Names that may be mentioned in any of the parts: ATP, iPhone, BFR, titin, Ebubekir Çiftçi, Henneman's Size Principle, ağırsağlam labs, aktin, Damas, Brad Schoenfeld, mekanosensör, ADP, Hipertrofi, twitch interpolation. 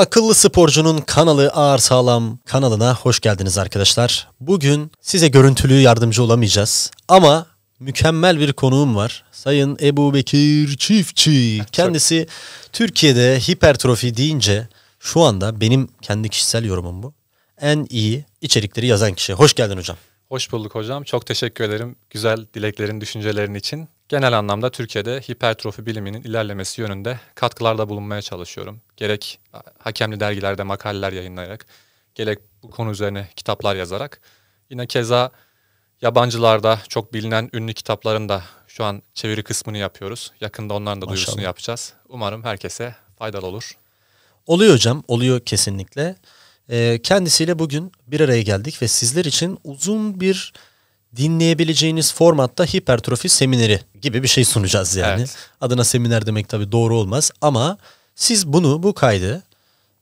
Akıllı Sporcu'nun kanalı Ağırsağlam kanalına hoş geldiniz arkadaşlar. Bugün size görüntülü yardımcı olamayacağız ama mükemmel bir konuğum var. Sayın Ebubekir Çiftçi. Kendisi Türkiye'de hipertrofi deyince şu anda benim kendi kişisel yorumum bu, en iyi içerikleri yazan kişi. Hoş geldin hocam. Hoş bulduk hocam. Çok teşekkür ederim güzel dileklerin, düşüncelerin için. Genel anlamda Türkiye'de hipertrofi biliminin ilerlemesi yönünde katkılarda bulunmaya çalışıyorum. Gerek hakemli dergilerde makaleler yayınlayarak, gerek bu konu üzerine kitaplar yazarak. Yine keza yabancılarda çok bilinen ünlü kitapların da şu an çeviri kısmını yapıyoruz. Yakında onların da duyurusunu yapacağız. Umarım herkese faydalı olur. Oluyor hocam, oluyor kesinlikle. Kendisiyle bugün bir araya geldik ve sizler için uzun bir dinleyebileceğiniz formatta hipertrofi semineri gibi bir şey sunacağız yani. Evet. Adına seminer demek tabii doğru olmaz ama siz bu kaydı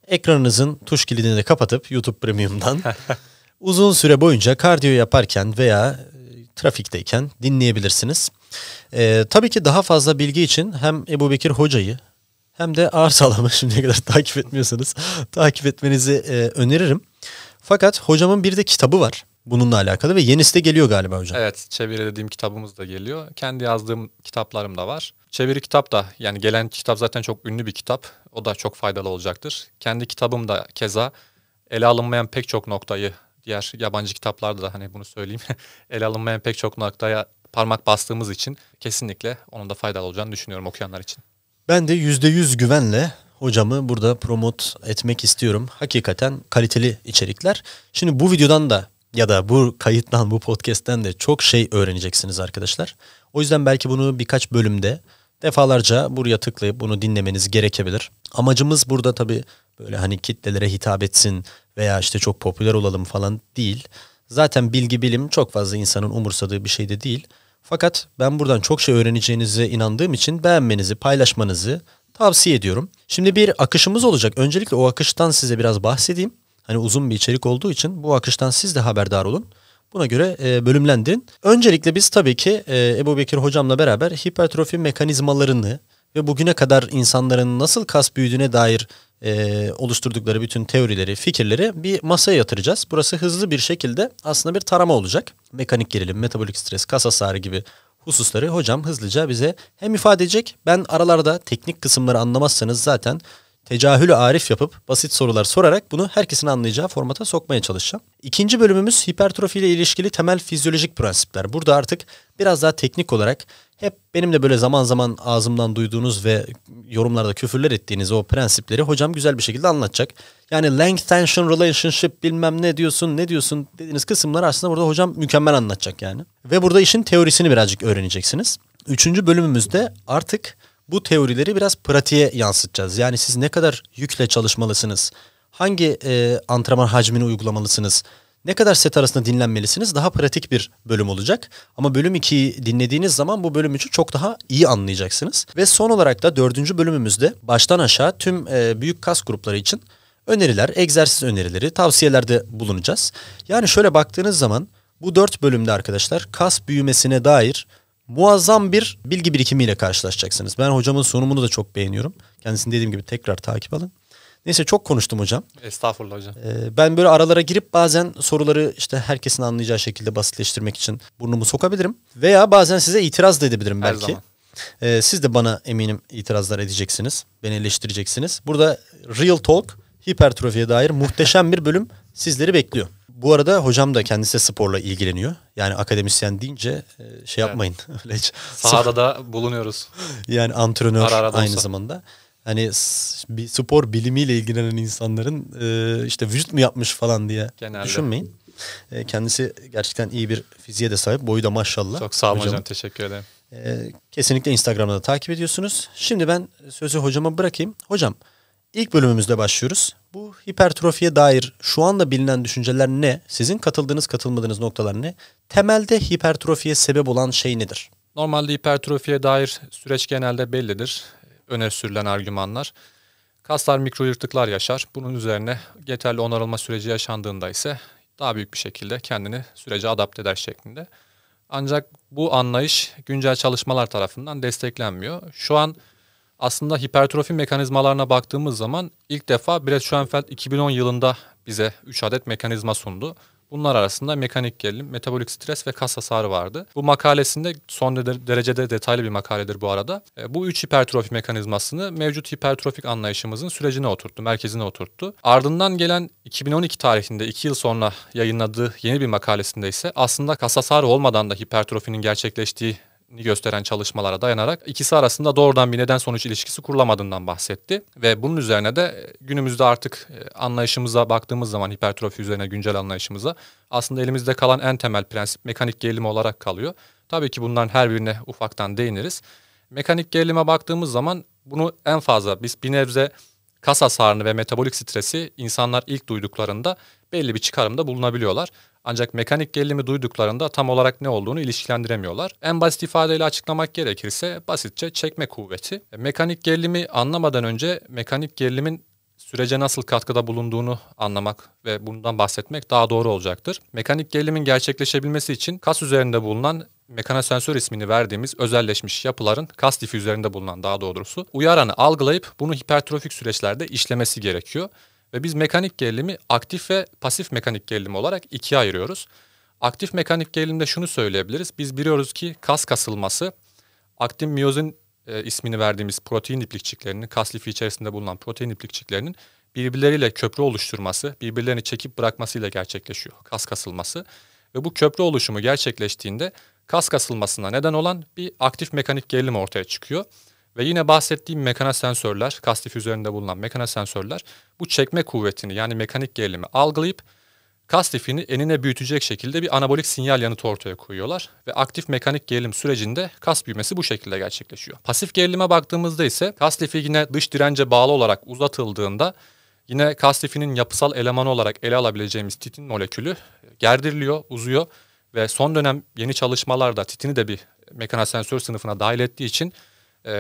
ekranınızın tuş kilidini de kapatıp YouTube Premium'dan uzun süre boyunca kardiyo yaparken veya trafikteyken dinleyebilirsiniz. Tabii ki daha fazla bilgi için hem Ebubekir Hoca'yı hem de Ağırsağlam'ı şimdiye kadar takip etmiyorsanız takip etmenizi öneririm. Fakat hocamın bir de kitabı var bununla alakalı ve yenisi de geliyor galiba hocam. Evet, çeviri dediğim kitabımız da geliyor. Kendi yazdığım kitaplarım da var. Çeviri kitap da, yani gelen kitap zaten çok ünlü bir kitap. O da çok faydalı olacaktır. Kendi kitabım da keza ele alınmayan pek çok noktayı, diğer yabancı kitaplarda da hani bunu söyleyeyim. ele alınmayan pek çok noktaya parmak bastığımız için kesinlikle onun da faydalı olacağını düşünüyorum okuyanlar için. Ben de %100 güvenle hocamı burada promote etmek istiyorum. Hakikaten kaliteli içerikler. Şimdi bu videodan da ya da bu kayıttan, bu podcast'ten de çok şey öğreneceksiniz arkadaşlar. O yüzden belki bunu birkaç bölümde defalarca buraya tıklayıp bunu dinlemeniz gerekebilir. Amacımız burada tabii böyle hani kitlelere hitap etsin veya işte çok popüler olalım falan değil. Zaten bilgi, bilim çok fazla insanın umursadığı bir şey de değil. Fakat ben buradan çok şey öğreneceğinize inandığım için beğenmenizi, paylaşmanızı tavsiye ediyorum. Şimdi bir akışımız olacak. Öncelikle o akıştan size biraz bahsedeyim. Hani uzun bir içerik olduğu için bu akıştan siz de haberdar olun. Buna göre bölümlendirin. Öncelikle biz tabii ki Ebubekir Hocam'la beraber hipertrofi mekanizmalarını ve bugüne kadar insanların nasıl kas büyüdüğüne dair oluşturdukları bütün teorileri, fikirleri bir masaya yatıracağız. Burası hızlı bir şekilde aslında bir tarama olacak. Mekanik gerilim, metabolik stres, kas hasarı gibi hususları hocam hızlıca bize hem ifade edecek. Ben aralarda teknik kısımları anlamazsanız zaten tecahülü arif yapıp basit sorular sorarak bunu herkesin anlayacağı formata sokmaya çalışacağım. İkinci bölümümüz hipertrofi ile ilişkili temel fizyolojik prensipler. Burada artık biraz daha teknik olarak hep benim de böyle zaman zaman ağzımdan duyduğunuz ve yorumlarda küfürler ettiğiniz o prensipleri hocam güzel bir şekilde anlatacak. Yani length tension relationship bilmem ne diyorsun dediğiniz kısımları aslında burada hocam mükemmel anlatacak yani. Ve burada işin teorisini birazcık öğreneceksiniz. Üçüncü bölümümüzde artık bu teorileri biraz pratiğe yansıtacağız. Yani siz ne kadar yükle çalışmalısınız, hangi antrenman hacmini uygulamalısınız, ne kadar set arasında dinlenmelisiniz, daha pratik bir bölüm olacak. Ama bölüm 2'yi dinlediğiniz zaman bu bölüm 3'ü çok daha iyi anlayacaksınız. Ve son olarak da 4. bölümümüzde baştan aşağı tüm büyük kas grupları için öneriler, egzersiz önerileri, tavsiyelerde bulunacağız. Yani şöyle baktığınız zaman bu 4 bölümde arkadaşlar kas büyümesine dair muazzam bir bilgi birikimiyle karşılaşacaksınız. Ben hocamın sunumunu da çok beğeniyorum. Kendisini dediğim gibi tekrar takip alın. Neyse, çok konuştum hocam. Estağfurullah hocam. Ben böyle aralara girip bazen soruları işte herkesin anlayacağı şekilde basitleştirmek için burnumu sokabilirim. Veya bazen size itiraz da edebilirim belki. Her zaman. Siz de bana eminim itirazlar edeceksiniz. Beni eleştireceksiniz. Burada Real Talk, hipertrofiye dair muhteşem bir bölüm sizleri bekliyor. Bu arada hocam da kendisi sporla ilgileniyor. Yani akademisyen deyince şey yapmayın. Evet. Öyle hiç. Sahada da bulunuyoruz. Yani antrenör aynı zamanda. Hani bir spor bilimiyle ilgilenen insanların işte vücut mu yapmış falan diye genelde düşünmeyin. Kendisi gerçekten iyi bir fiziğe de sahip. Boyu da maşallah. Çok sağ olun hocam. Teşekkür ederim. Kesinlikle Instagram'da da takip ediyorsunuz. Şimdi ben sözü hocama bırakayım. Hocam, İlk bölümümüzde başlıyoruz. Bu hipertrofiye dair şu anda bilinen düşünceler ne? Sizin katıldığınız, katılmadığınız noktalar ne? Temelde hipertrofiye sebep olan şey nedir? Normalde hipertrofiye dair süreç genelde bellidir. Öne sürülen argümanlar. Kaslar mikro yırtıklar yaşar. Bunun üzerine yeterli onarılma süreci yaşandığında ise daha büyük bir şekilde kendini sürece adapte eder şeklinde. Ancak bu anlayış güncel çalışmalar tarafından desteklenmiyor. Şu an Aslında hipertrofi mekanizmalarına baktığımız zaman ilk defa Brad Schoenfeld 2010 yılında bize 3 adet mekanizma sundu. Bunlar arasında mekanik gerilim, metabolik stres ve kas hasarı vardı. Bu makalesinde son derecede detaylı bir makaledir bu arada. Bu 3 hipertrofi mekanizmasını mevcut hipertrofik anlayışımızın sürecine oturttu, merkezine oturttu. Ardından gelen 2012 tarihinde 2 yıl sonra yayınladığı yeni bir makalesinde ise aslında kas hasarı olmadan da hipertrofinin gerçekleştiği gösteren çalışmalara dayanarak ikisi arasında doğrudan bir neden sonuç ilişkisi kurulamadığından bahsetti. Ve bunun üzerine de günümüzde artık anlayışımıza baktığımız zaman hipertrofi üzerine güncel anlayışımıza aslında elimizde kalan en temel prensip mekanik gerilim olarak kalıyor. Tabii ki bunların her birine ufaktan değiniriz. Mekanik gerilime baktığımız zaman bunu en fazla biz bir nebze kas hasarını ve metabolik stresi insanlar ilk duyduklarında belli bir çıkarımda bulunabiliyorlar. Ancak mekanik gerilimi duyduklarında tam olarak ne olduğunu ilişkilendiremiyorlar. En basit ifadeyle açıklamak gerekirse basitçe çekme kuvveti. Mekanik gerilimi anlamadan önce mekanik gerilimin sürece nasıl katkıda bulunduğunu anlamak ve bundan bahsetmek daha doğru olacaktır. Mekanik gerilimin gerçekleşebilmesi için kas üzerinde bulunan mekanosensör ismini verdiğimiz özelleşmiş yapıların kas lifi üzerinde bulunan daha doğrusu uyaranı algılayıp bunu hipertrofik süreçlerde işlemesi gerekiyor. Ve biz mekanik gerilimi aktif ve pasif mekanik gerilim olarak ikiye ayırıyoruz. Aktif mekanik gerilimde şunu söyleyebiliriz. Biz biliyoruz ki kas kasılması, aktin miyozin ismini verdiğimiz protein iplikçiklerinin, kas lifi içerisinde bulunan protein iplikçiklerinin birbirleriyle köprü oluşturması, birbirlerini çekip bırakmasıyla gerçekleşiyor kas kasılması. Ve bu köprü oluşumu gerçekleştiğinde kas kasılmasına neden olan bir aktif mekanik gerilim ortaya çıkıyor. Ve yine bahsettiğim mekanosensörler, kas lifi üzerinde bulunan mekanosensörler bu çekme kuvvetini yani mekanik gerilimi algılayıp kas lifini enine büyütecek şekilde bir anabolik sinyal yanıtı ortaya koyuyorlar. Ve aktif mekanik gerilim sürecinde kas büyümesi bu şekilde gerçekleşiyor. Pasif gerilime baktığımızda ise kas lifi yine dış dirence bağlı olarak uzatıldığında yine kas lifinin yapısal elemanı olarak ele alabileceğimiz titin molekülü gerdiriliyor, uzuyor. Ve son dönem yeni çalışmalarda titini de bir mekanosensör sınıfına dahil ettiği için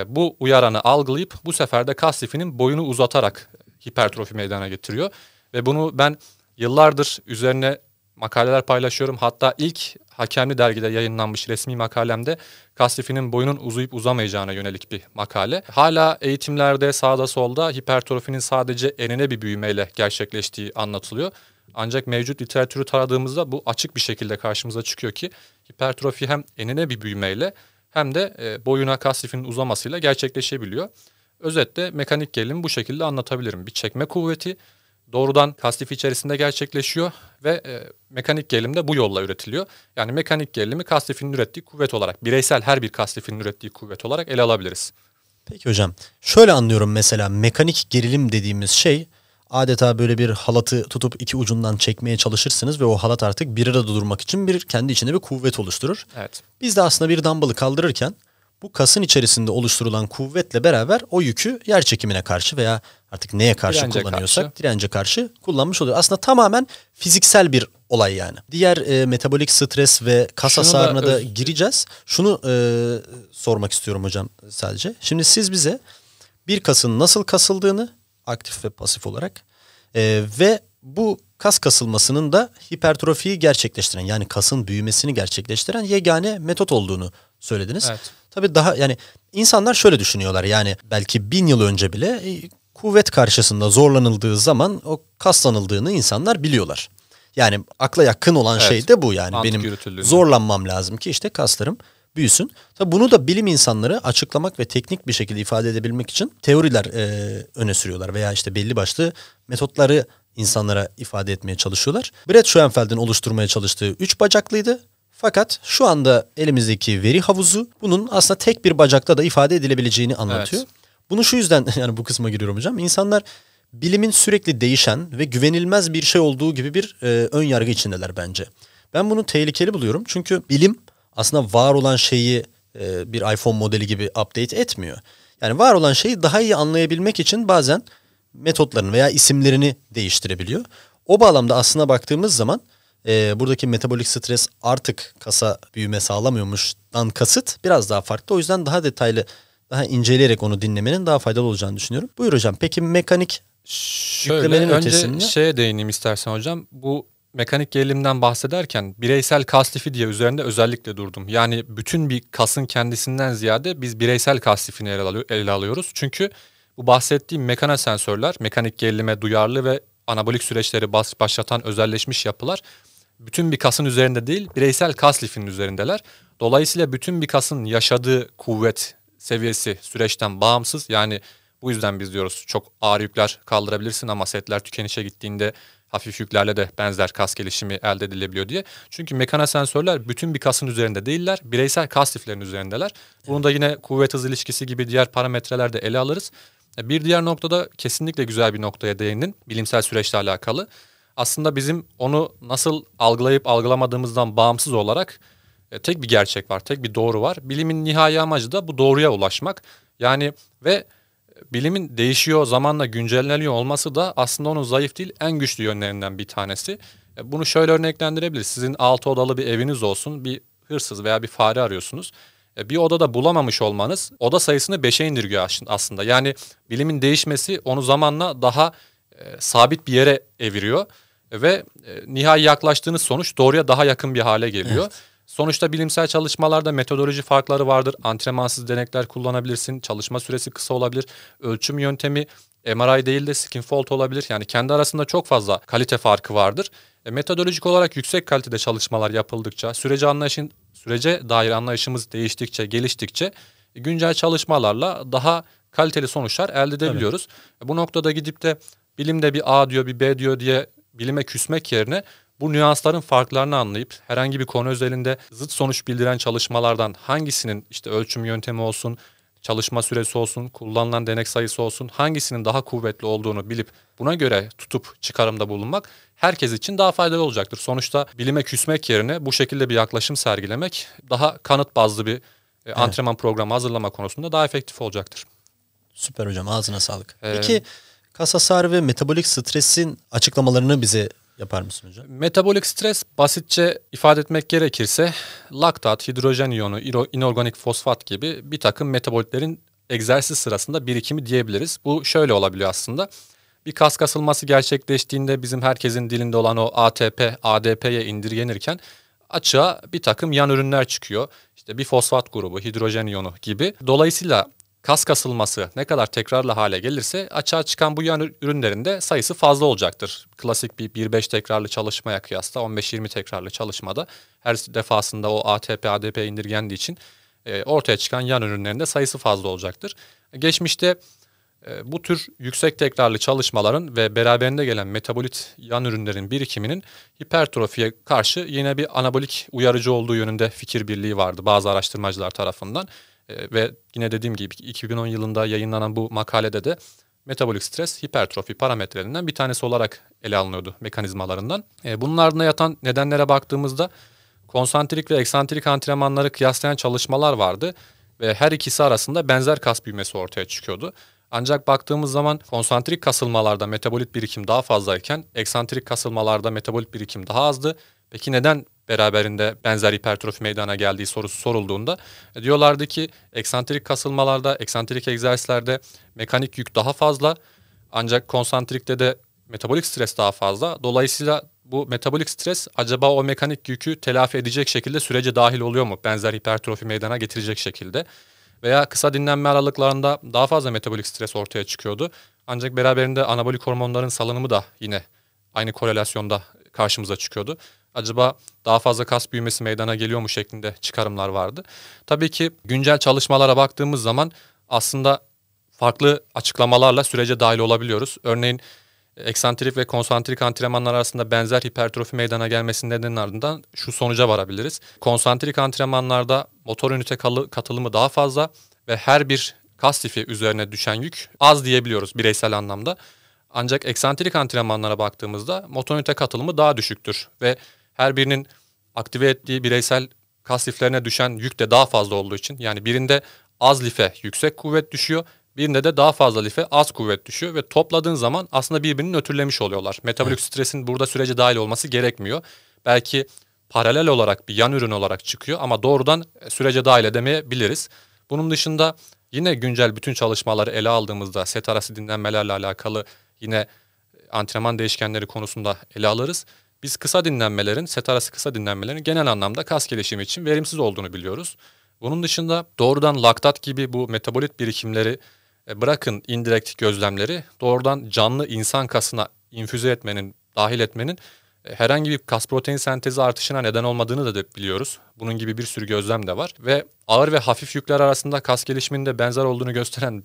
bu uyaranı algılayıp bu sefer de kas lifinin boyunu uzatarak hipertrofi meydana getiriyor. Ve bunu ben yıllardır üzerine makaleler paylaşıyorum. Hatta ilk hakemli dergide yayınlanmış resmi makalemde kas lifinin boyunun uzayıp uzamayacağına yönelik bir makale. Hala eğitimlerde sağda solda hipertrofinin sadece enine bir büyümeyle gerçekleştiği anlatılıyor. Ancak mevcut literatürü taradığımızda bu açık bir şekilde karşımıza çıkıyor ki hipertrofi hem enine bir büyümeyle hem de boyuna kas lifinin uzamasıyla gerçekleşebiliyor. Özetle mekanik gerilimi bu şekilde anlatabilirim. Bir çekme kuvveti doğrudan kas lifi içerisinde gerçekleşiyor ve mekanik gerilim de bu yolla üretiliyor. Yani mekanik gerilimi kas lifinin ürettiği kuvvet olarak, bireysel her bir kas lifinin ürettiği kuvvet olarak ele alabiliriz. Peki hocam, şöyle anlıyorum mesela mekanik gerilim dediğimiz şey adeta böyle bir halatı tutup iki ucundan çekmeye çalışırsınız ve o halat artık bir arada durmak için kendi içinde bir kuvvet oluşturur. Evet. Biz de aslında bir dumbbell'ı kaldırırken bu kasın içerisinde oluşturulan kuvvetle beraber o yükü yer çekimine karşı veya artık neye karşı dirence karşı kullanmış oluyor. Aslında tamamen fiziksel bir olay yani. Diğer metabolik stres ve kas hasarına da gireceğiz. Şunu sormak istiyorum hocam sadece. Şimdi siz bize bir kasın nasıl kasıldığını aktif ve pasif olarak ve bu kas kasılmasının da hipertrofiyi gerçekleştiren yani kasın büyümesini gerçekleştiren yegane metot olduğunu söylediniz. Evet. Tabii daha yani insanlar şöyle düşünüyorlar yani belki 1000 yıl önce bile kuvvet karşısında zorlanıldığı zaman o kaslanıldığını insanlar biliyorlar. Yani akla yakın olan evet, şey de bu yani benim zorlanmam lazım ki işte kaslarım büyüsün. Tabii bunu da bilim insanları açıklamak ve teknik bir şekilde ifade edebilmek için teoriler öne sürüyorlar veya işte belli başlı metotları insanlara ifade etmeye çalışıyorlar. Brad Schoenfeld'in oluşturmaya çalıştığı 3 bacaklıydı. Fakat şu anda elimizdeki veri havuzu bunun aslında tek bir bacakta da ifade edilebileceğini anlatıyor. Evet. Bunu şu yüzden yani bu kısma giriyorum hocam. İnsanlar bilimin sürekli değişen ve güvenilmez bir şey olduğu gibi bir ön yargı içindeler bence. Ben bunu tehlikeli buluyorum. Çünkü bilim aslında var olan şeyi bir iPhone modeli gibi update etmiyor. Yani var olan şeyi daha iyi anlayabilmek için bazen metotlarını veya isimlerini değiştirebiliyor. O bağlamda aslına baktığımız zaman buradaki metabolik stres artık kasa büyüme sağlamıyormuştan kasıt biraz daha farklı. O yüzden daha detaylı, daha inceleyerek onu dinlemenin daha faydalı olacağını düşünüyorum. Buyur hocam. Peki mekanik yüklemenin ötesinde? Şöyle önce şeye değineyim istersen hocam. Bu mekanik gerilimden bahsederken bireysel kas lifi diye üzerinde özellikle durdum. Yani bütün bir kasın kendisinden ziyade biz bireysel kas lifini ele alıyoruz. Çünkü bu bahsettiğim mekanosensörler, mekanik gerilime duyarlı ve anabolik süreçleri başlatan özelleşmiş yapılar bütün bir kasın üzerinde değil, bireysel kas lifinin üzerindeler. Dolayısıyla bütün bir kasın yaşadığı kuvvet seviyesi süreçten bağımsız. Yani bu yüzden biz diyoruz çok ağır yükler kaldırabilirsin ama setler tükenişe gittiğinde hafif yüklerle de benzer kas gelişimi elde edilebiliyor diye. Çünkü mekanosensörler bütün bir kasın üzerinde değiller. Bireysel kas liflerinin üzerindeler. Bunu da yine kuvvet hız ilişkisi gibi diğer parametrelerde ele alırız. Bir diğer noktada kesinlikle güzel bir noktaya değindin. Bilimsel süreçle alakalı. Aslında bizim onu nasıl algılayıp algılamadığımızdan bağımsız olarak tek bir gerçek var, tek bir doğru var. Bilimin nihai amacı da bu doğruya ulaşmak. Yani ve bilimin değişiyor, zamanla güncelleniyor olması da aslında onun zayıf değil, en güçlü yönlerinden bir tanesi. Bunu şöyle örneklendirebiliriz. Sizin 6 odalı bir eviniz olsun, bir hırsız veya bir fare arıyorsunuz. Bir odada bulamamış olmanız oda sayısını 5'e indirgiyor aslında. Yani bilimin değişmesi onu zamanla daha sabit bir yere eviriyor. Ve nihai yaklaştığınız sonuç doğruya daha yakın bir hale geliyor. Evet. Sonuçta bilimsel çalışmalarda metodoloji farkları vardır. Antrenmansız denekler kullanabilirsin. Çalışma süresi kısa olabilir. Ölçüm yöntemi MRI değil de Skinfold olabilir. Yani kendi arasında çok fazla kalite farkı vardır. Metodolojik olarak yüksek kalitede çalışmalar yapıldıkça, sürece dair anlayışımız değiştikçe, geliştikçe güncel çalışmalarla daha kaliteli sonuçlar elde edebiliyoruz. Evet. Bu noktada gidip de bilimde bir A diyor, bir B diyor diye bilime küsmek yerine bu nüansların farklarını anlayıp herhangi bir konu özelinde zıt sonuç bildiren çalışmalardan hangisinin işte ölçüm yöntemi olsun, çalışma süresi olsun, kullanılan denek sayısı olsun hangisinin daha kuvvetli olduğunu bilip buna göre tutup çıkarımda bulunmak herkes için daha faydalı olacaktır. Sonuçta bilime küsmek yerine bu şekilde bir yaklaşım sergilemek daha kanıt bazlı bir antrenman programı hazırlama konusunda daha efektif olacaktır. Süper hocam, ağzına sağlık. Peki kas hasarı ve metabolik stresin açıklamalarını bize yapar mısın hocam? Metabolik stres basitçe ifade etmek gerekirse laktat, hidrojen iyonu, inorganik fosfat gibi bir takım metabolitlerin egzersiz sırasında birikimi diyebiliriz. Bu şöyle olabiliyor aslında. Bir kas kasılması gerçekleştiğinde bizim herkesin dilinde olan o ATP, ADP'ye indirgenirken açığa bir takım yan ürünler çıkıyor. İşte bir fosfat grubu, hidrojen iyonu gibi. Dolayısıyla kas kasılması ne kadar tekrarlı hale gelirse açığa çıkan bu yan ürünlerin de sayısı fazla olacaktır. Klasik bir 1-5 tekrarlı çalışmaya kıyasla 15-20 tekrarlı çalışmada her defasında o ATP, ADP indirgendiği için ortaya çıkan yan ürünlerin de sayısı fazla olacaktır. Geçmişte bu tür yüksek tekrarlı çalışmaların ve beraberinde gelen metabolit yan ürünlerin birikiminin hipertrofiye karşı yine bir anabolik uyarıcı olduğu yönünde fikir birliği vardı bazı araştırmacılar tarafından. Ve yine dediğim gibi 2010 yılında yayınlanan bu makalede de metabolik stres hipertrofi parametrelerinden bir tanesi olarak ele alınıyordu, mekanizmalarından. Bunun ardına yatan nedenlere baktığımızda konsantrik ve eksantrik antrenmanları kıyaslayan çalışmalar vardı. Ve her ikisi arasında benzer kas büyümesi ortaya çıkıyordu. Ancak baktığımız zaman konsantrik kasılmalarda metabolit birikim daha fazlayken eksantrik kasılmalarda metabolit birikim daha azdı. Peki neden beraberinde benzer hipertrofi meydana geldiği sorusu sorulduğunda diyorlardı ki eksantrik kasılmalarda, eksantrik egzersizlerde mekanik yük daha fazla ancak konsantrikte de metabolik stres daha fazla. Dolayısıyla bu metabolik stres acaba o mekanik yükü telafi edecek şekilde sürece dahil oluyor mu? Benzer hipertrofi meydana getirecek şekilde. Veya kısa dinlenme aralıklarında daha fazla metabolik stres ortaya çıkıyordu. Ancak beraberinde anabolik hormonların salınımı da yine aynı korelasyonda karşımıza çıkıyordu. Acaba daha fazla kas büyümesi meydana geliyor mu şeklinde çıkarımlar vardı. Tabii ki güncel çalışmalara baktığımız zaman aslında farklı açıklamalarla sürece dahil olabiliyoruz. Örneğin eksantrik ve konsantrik antrenmanlar arasında benzer hipertrofi meydana gelmesinin nedeninden ardından şu sonuca varabiliriz. Konsantrik antrenmanlarda motor ünite katılımı daha fazla ve her bir kas lifi üzerine düşen yük az diyebiliyoruz bireysel anlamda. Ancak eksantrik antrenmanlara baktığımızda motor ünite katılımı daha düşüktür ve her birinin aktive ettiği bireysel kas liflerine düşen yük de daha fazla olduğu için, yani birinde az life yüksek kuvvet düşüyor, birinde de daha fazla life az kuvvet düşüyor ve topladığın zaman aslında birbirini nötrlemiş oluyorlar. Metabolik stresin burada sürece dahil olması gerekmiyor. Belki paralel olarak bir yan ürün olarak çıkıyor ama doğrudan sürece dahil edemeyebiliriz. Bunun dışında yine güncel bütün çalışmaları ele aldığımızda set arası dinlenmelerle alakalı yine antrenman değişkenleri konusunda ele alırız. Biz kısa dinlenmelerin, set arası kısa dinlenmelerin genel anlamda kas gelişimi için verimsiz olduğunu biliyoruz. Bunun dışında doğrudan laktat gibi bu metabolit birikimleri bırakın, indirekt gözlemleri, doğrudan canlı insan kasına infüze etmenin, dahil etmenin herhangi bir kas protein sentezi artışına neden olmadığını da biliyoruz. Bunun gibi bir sürü gözlem de var ve ağır ve hafif yükler arasında kas gelişiminde benzer olduğunu gösteren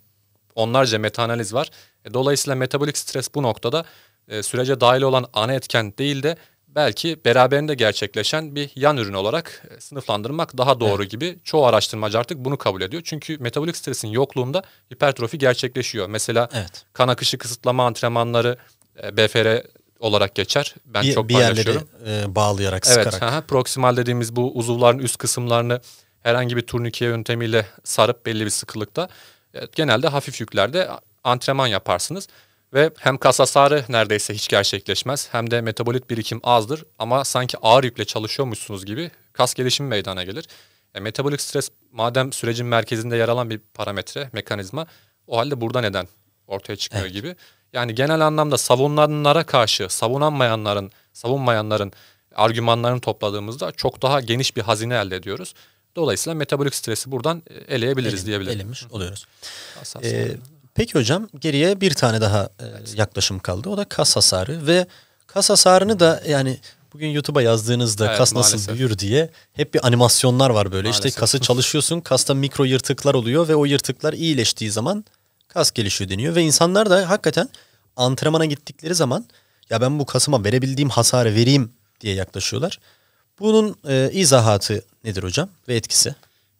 onlarca metaanaliz var. Dolayısıyla metabolik stres bu noktada sürece dahil olan ana etken değil de belki beraberinde gerçekleşen bir yan ürün olarak sınıflandırmak daha doğru gibi. Çoğu araştırmacı artık bunu kabul ediyor. Çünkü metabolik stresin yokluğunda hipertrofi gerçekleşiyor. Mesela kan akışı kısıtlama antrenmanları BFR olarak geçer. Ben çok paylaşıyorum. Bir yerleri bağlayarak, sıkarak. Proksimal dediğimiz bu uzuvların üst kısımlarını herhangi bir turnike yöntemiyle sarıp belli bir sıkılıkta genelde hafif yüklerde antrenman yaparsınız. Ve hem kas hasarı neredeyse hiç gerçekleşmez hem de metabolit birikim azdır ama sanki ağır yükle çalışıyormuşsunuz gibi kas gelişimi meydana gelir. Metabolik stres madem sürecin merkezinde yer alan bir parametre, mekanizma, o halde burada neden ortaya çıkıyor gibi. Yani genel anlamda savunanlara karşı savunmayanların argümanlarını topladığımızda çok daha geniş bir hazine elde ediyoruz. Dolayısıyla metabolik stresi buradan eleyebiliriz diyebilirim. Elemiş oluyoruz. Peki hocam, geriye bir tane daha yaklaşım kaldı. O da kas hasarı ve kas hasarını da yani bugün YouTube'a yazdığınızda kas nasıl büyür diye hep bir animasyonlar var böyle. İşte kası çalışıyorsun, kasta mikro yırtıklar oluyor ve o yırtıklar iyileştiği zaman kas gelişiyor deniyor. Ve insanlar da hakikaten antrenmana gittikleri zaman ya ben bu kasıma verebildiğim hasarı vereyim diye yaklaşıyorlar. Bunun izahatı nedir hocam ve etkisi?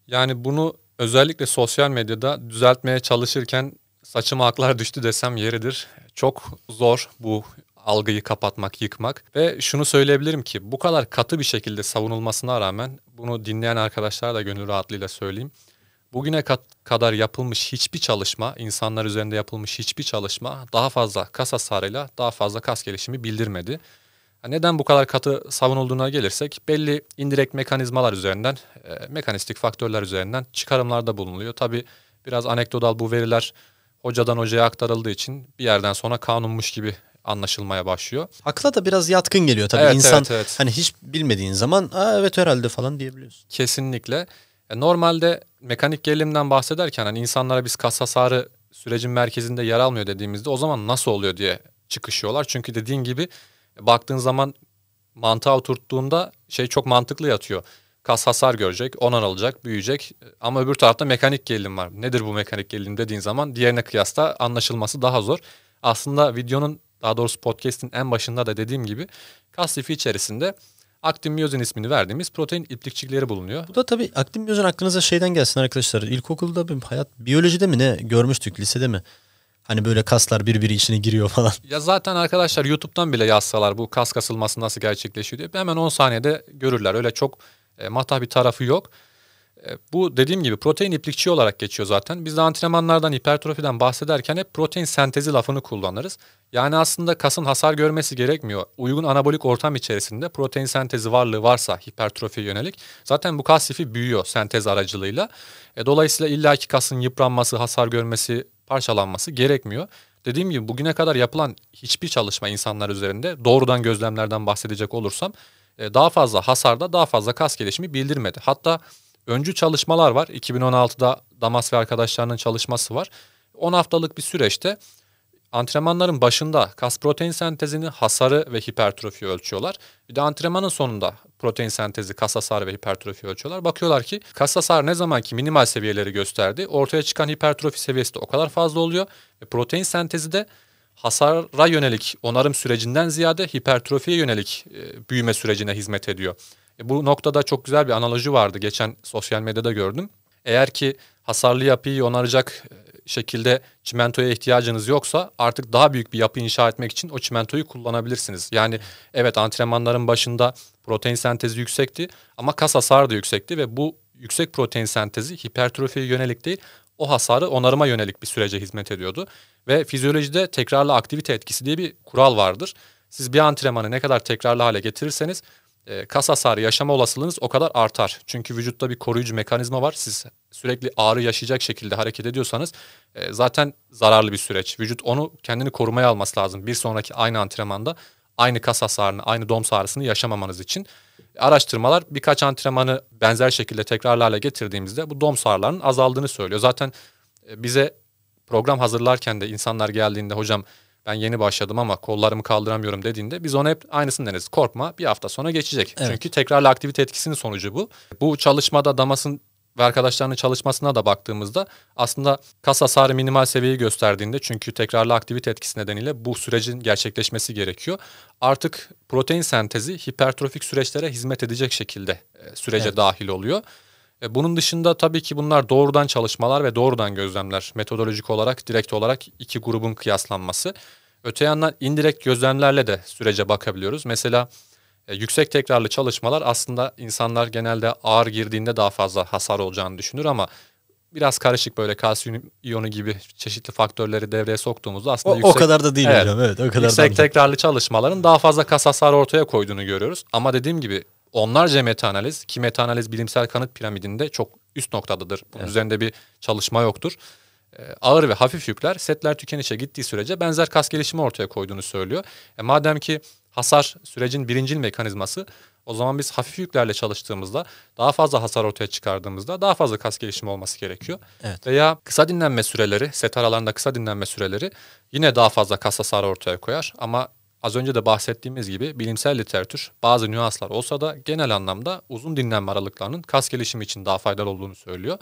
Yani bunu özellikle sosyal medyada düzeltmeye çalışırken saçıma aklar düştü desem yeridir. Çok zor bu algıyı kapatmak, yıkmak. Ve şunu söyleyebilirim ki bu kadar katı bir şekilde savunulmasına rağmen, bunu dinleyen arkadaşlar da gönül rahatlığıyla söyleyeyim, bugüne kadar yapılmış hiçbir çalışma, insanlar üzerinde yapılmış hiçbir çalışma daha fazla kas hasarıyla daha fazla kas gelişimi bildirmedi. Neden bu kadar katı savunulduğuna gelirsek, belli indirekt mekanizmalar üzerinden, mekanistik faktörler üzerinden çıkarımlarda bulunuluyor. Tabii biraz anekdotal bu veriler hocadan hocaya aktarıldığı için bir yerden sonra kanunmuş gibi anlaşılmaya başlıyor. Akla da biraz yatkın geliyor tabii. İnsan hani hiç bilmediğin zaman evet herhalde falan diyebiliyorsun. Kesinlikle. Normalde mekanik gerilimden bahsederken hani insanlara biz kas hasarı sürecin merkezinde yer almıyor dediğimizde o zaman nasıl oluyor diye çıkışıyorlar. Çünkü dediğin gibi baktığın zaman mantığa oturttuğunda şey çok mantıklı yatıyor. Kas hasar görecek, onarılacak, büyüyecek ama öbür tarafta mekanik gerilim var. Nedir bu mekanik gerilim dediğin zaman diğerine kıyasla anlaşılması daha zor. Aslında videonun, daha doğrusu podcast'in en başında da dediğim gibi kas lifi içerisinde aktin miyozin ismini verdiğimiz protein iplikçikleri bulunuyor. Bu da tabii aktin miyozin aklınıza şeyden gelsin arkadaşlar. İlkokulda biyolojide mi ne görmüştük, lisede mi? Hani böyle kaslar birbiri içine giriyor falan. Ya zaten arkadaşlar YouTube'dan bile yazsalar bu kas kasılması nasıl gerçekleşiyor diye hemen 10 saniyede görürler. Öyle çok matah bir tarafı yok. Bu dediğim gibi protein iplikçiği olarak geçiyor zaten. Biz de antrenmanlardan, hipertrofiden bahsederken hep protein sentezi lafını kullanırız. Yani aslında kasın hasar görmesi gerekmiyor. Uygun anabolik ortam içerisinde protein sentezi varlığı varsa hipertrofiye yönelik zaten bu kas lifi büyüyor sentez aracılığıyla. Dolayısıyla illaki kasın yıpranması, hasar görmesi, parçalanması gerekmiyor. Dediğim gibi bugüne kadar yapılan hiçbir çalışma insanlar üzerinde, doğrudan gözlemlerden bahsedecek olursam, daha fazla hasarda daha fazla kas gelişimi bildirmedi. Hatta öncü çalışmalar var. 2016'da Damas ve arkadaşlarının çalışması var. 10 haftalık bir süreçte antrenmanların başında kas protein sentezini, hasarı ve hipertrofiyi ölçüyorlar. Bir de antrenmanın sonunda protein sentezi, kas hasarı ve hipertrofiyi ölçüyorlar. Bakıyorlar ki kas hasarı ne zamanki minimal seviyeleri gösterdi, ortaya çıkan hipertrofi seviyesi de o kadar fazla oluyor. Protein sentezi de hasara yönelik onarım sürecinden ziyade hipertrofiye yönelik büyüme sürecine hizmet ediyor. Bu noktada çok güzel bir analoji vardı. Geçen sosyal medyada gördüm. Eğer ki hasarlı yapıyı onaracak şekilde çimentoya ihtiyacınız yoksa artık daha büyük bir yapı inşa etmek için o çimentoyu kullanabilirsiniz. Yani evet, antrenmanların başında protein sentezi yüksekti ama kas hasarı da yüksekti ve bu yüksek protein sentezi hipertrofiye yönelik değil, o hasarı onarıma yönelik bir sürece hizmet ediyordu. Ve fizyolojide tekrarlı aktivite etkisi diye bir kural vardır. Siz bir antrenmanı ne kadar tekrarlı hale getirirseniz kas hasarı yaşama olasılığınız o kadar artar. Çünkü vücutta bir koruyucu mekanizma var. Siz sürekli ağrı yaşayacak şekilde hareket ediyorsanız zaten zararlı bir süreç. Vücut onu, kendini korumaya alması lazım. Bir sonraki aynı antrenmanda aynı kas hasarını, aynı doms ağrısını yaşamamanız için araştırmalar birkaç antrenmanı benzer şekilde tekrarlarla getirdiğimizde bu doms ağrılarının azaldığını söylüyor. Zaten bize program hazırlarken de insanlar geldiğinde hocam ben yeni başladım ama kollarımı kaldıramıyorum dediğinde biz ona hep aynısını deneriz. Korkma, bir hafta sonra geçecek. Evet. Çünkü tekrarlı aktivite etkisinin sonucu bu. Bu çalışmada Damas'ın ve arkadaşlarının çalışmasına da baktığımızda aslında kas hasarı minimal seviyeyi gösterdiğinde, çünkü tekrarlı aktivite etkisi nedeniyle bu sürecin gerçekleşmesi gerekiyor. Artık protein sentezi hipertrofik süreçlere hizmet edecek şekilde sürece dahil oluyor. Bunun dışında tabii ki bunlar doğrudan çalışmalar ve doğrudan gözlemler. Metodolojik olarak, direkt olarak iki grubun kıyaslanması. Öte yandan indirekt gözlemlerle de sürece bakabiliyoruz. Mesela yüksek tekrarlı çalışmalar aslında insanlar genelde ağır girdiğinde daha fazla hasar olacağını düşünür ama biraz karışık böyle kalsiyum iyonu gibi çeşitli faktörleri devreye soktuğumuzda aslında o kadar da değil hocam. Evet, o kadar yüksek tekrarlı çalışmaların daha fazla kas hasarı ortaya koyduğunu görüyoruz. Ama dediğim gibi onlarca metaanaliz, ki metaanaliz bilimsel kanıt piramidinde çok üst noktadadır. Bunun üzerinde bir çalışma yoktur. Ağır ve hafif yükler setler tükenişe gittiği sürece benzer kas gelişimi ortaya koyduğunu söylüyor. Madem ki hasar sürecin birincil mekanizması, o zaman biz hafif yüklerle çalıştığımızda daha fazla hasar ortaya çıkardığımızda daha fazla kas gelişimi olması gerekiyor. Evet. Veya kısa dinlenme süreleri, set aralarında kısa dinlenme süreleri yine daha fazla kas hasarı ortaya koyar. Ama az önce de bahsettiğimiz gibi bilimsel literatür bazı nüanslar olsa da genel anlamda uzun dinlenme aralıklarının kas gelişimi için daha faydalı olduğunu söylüyor.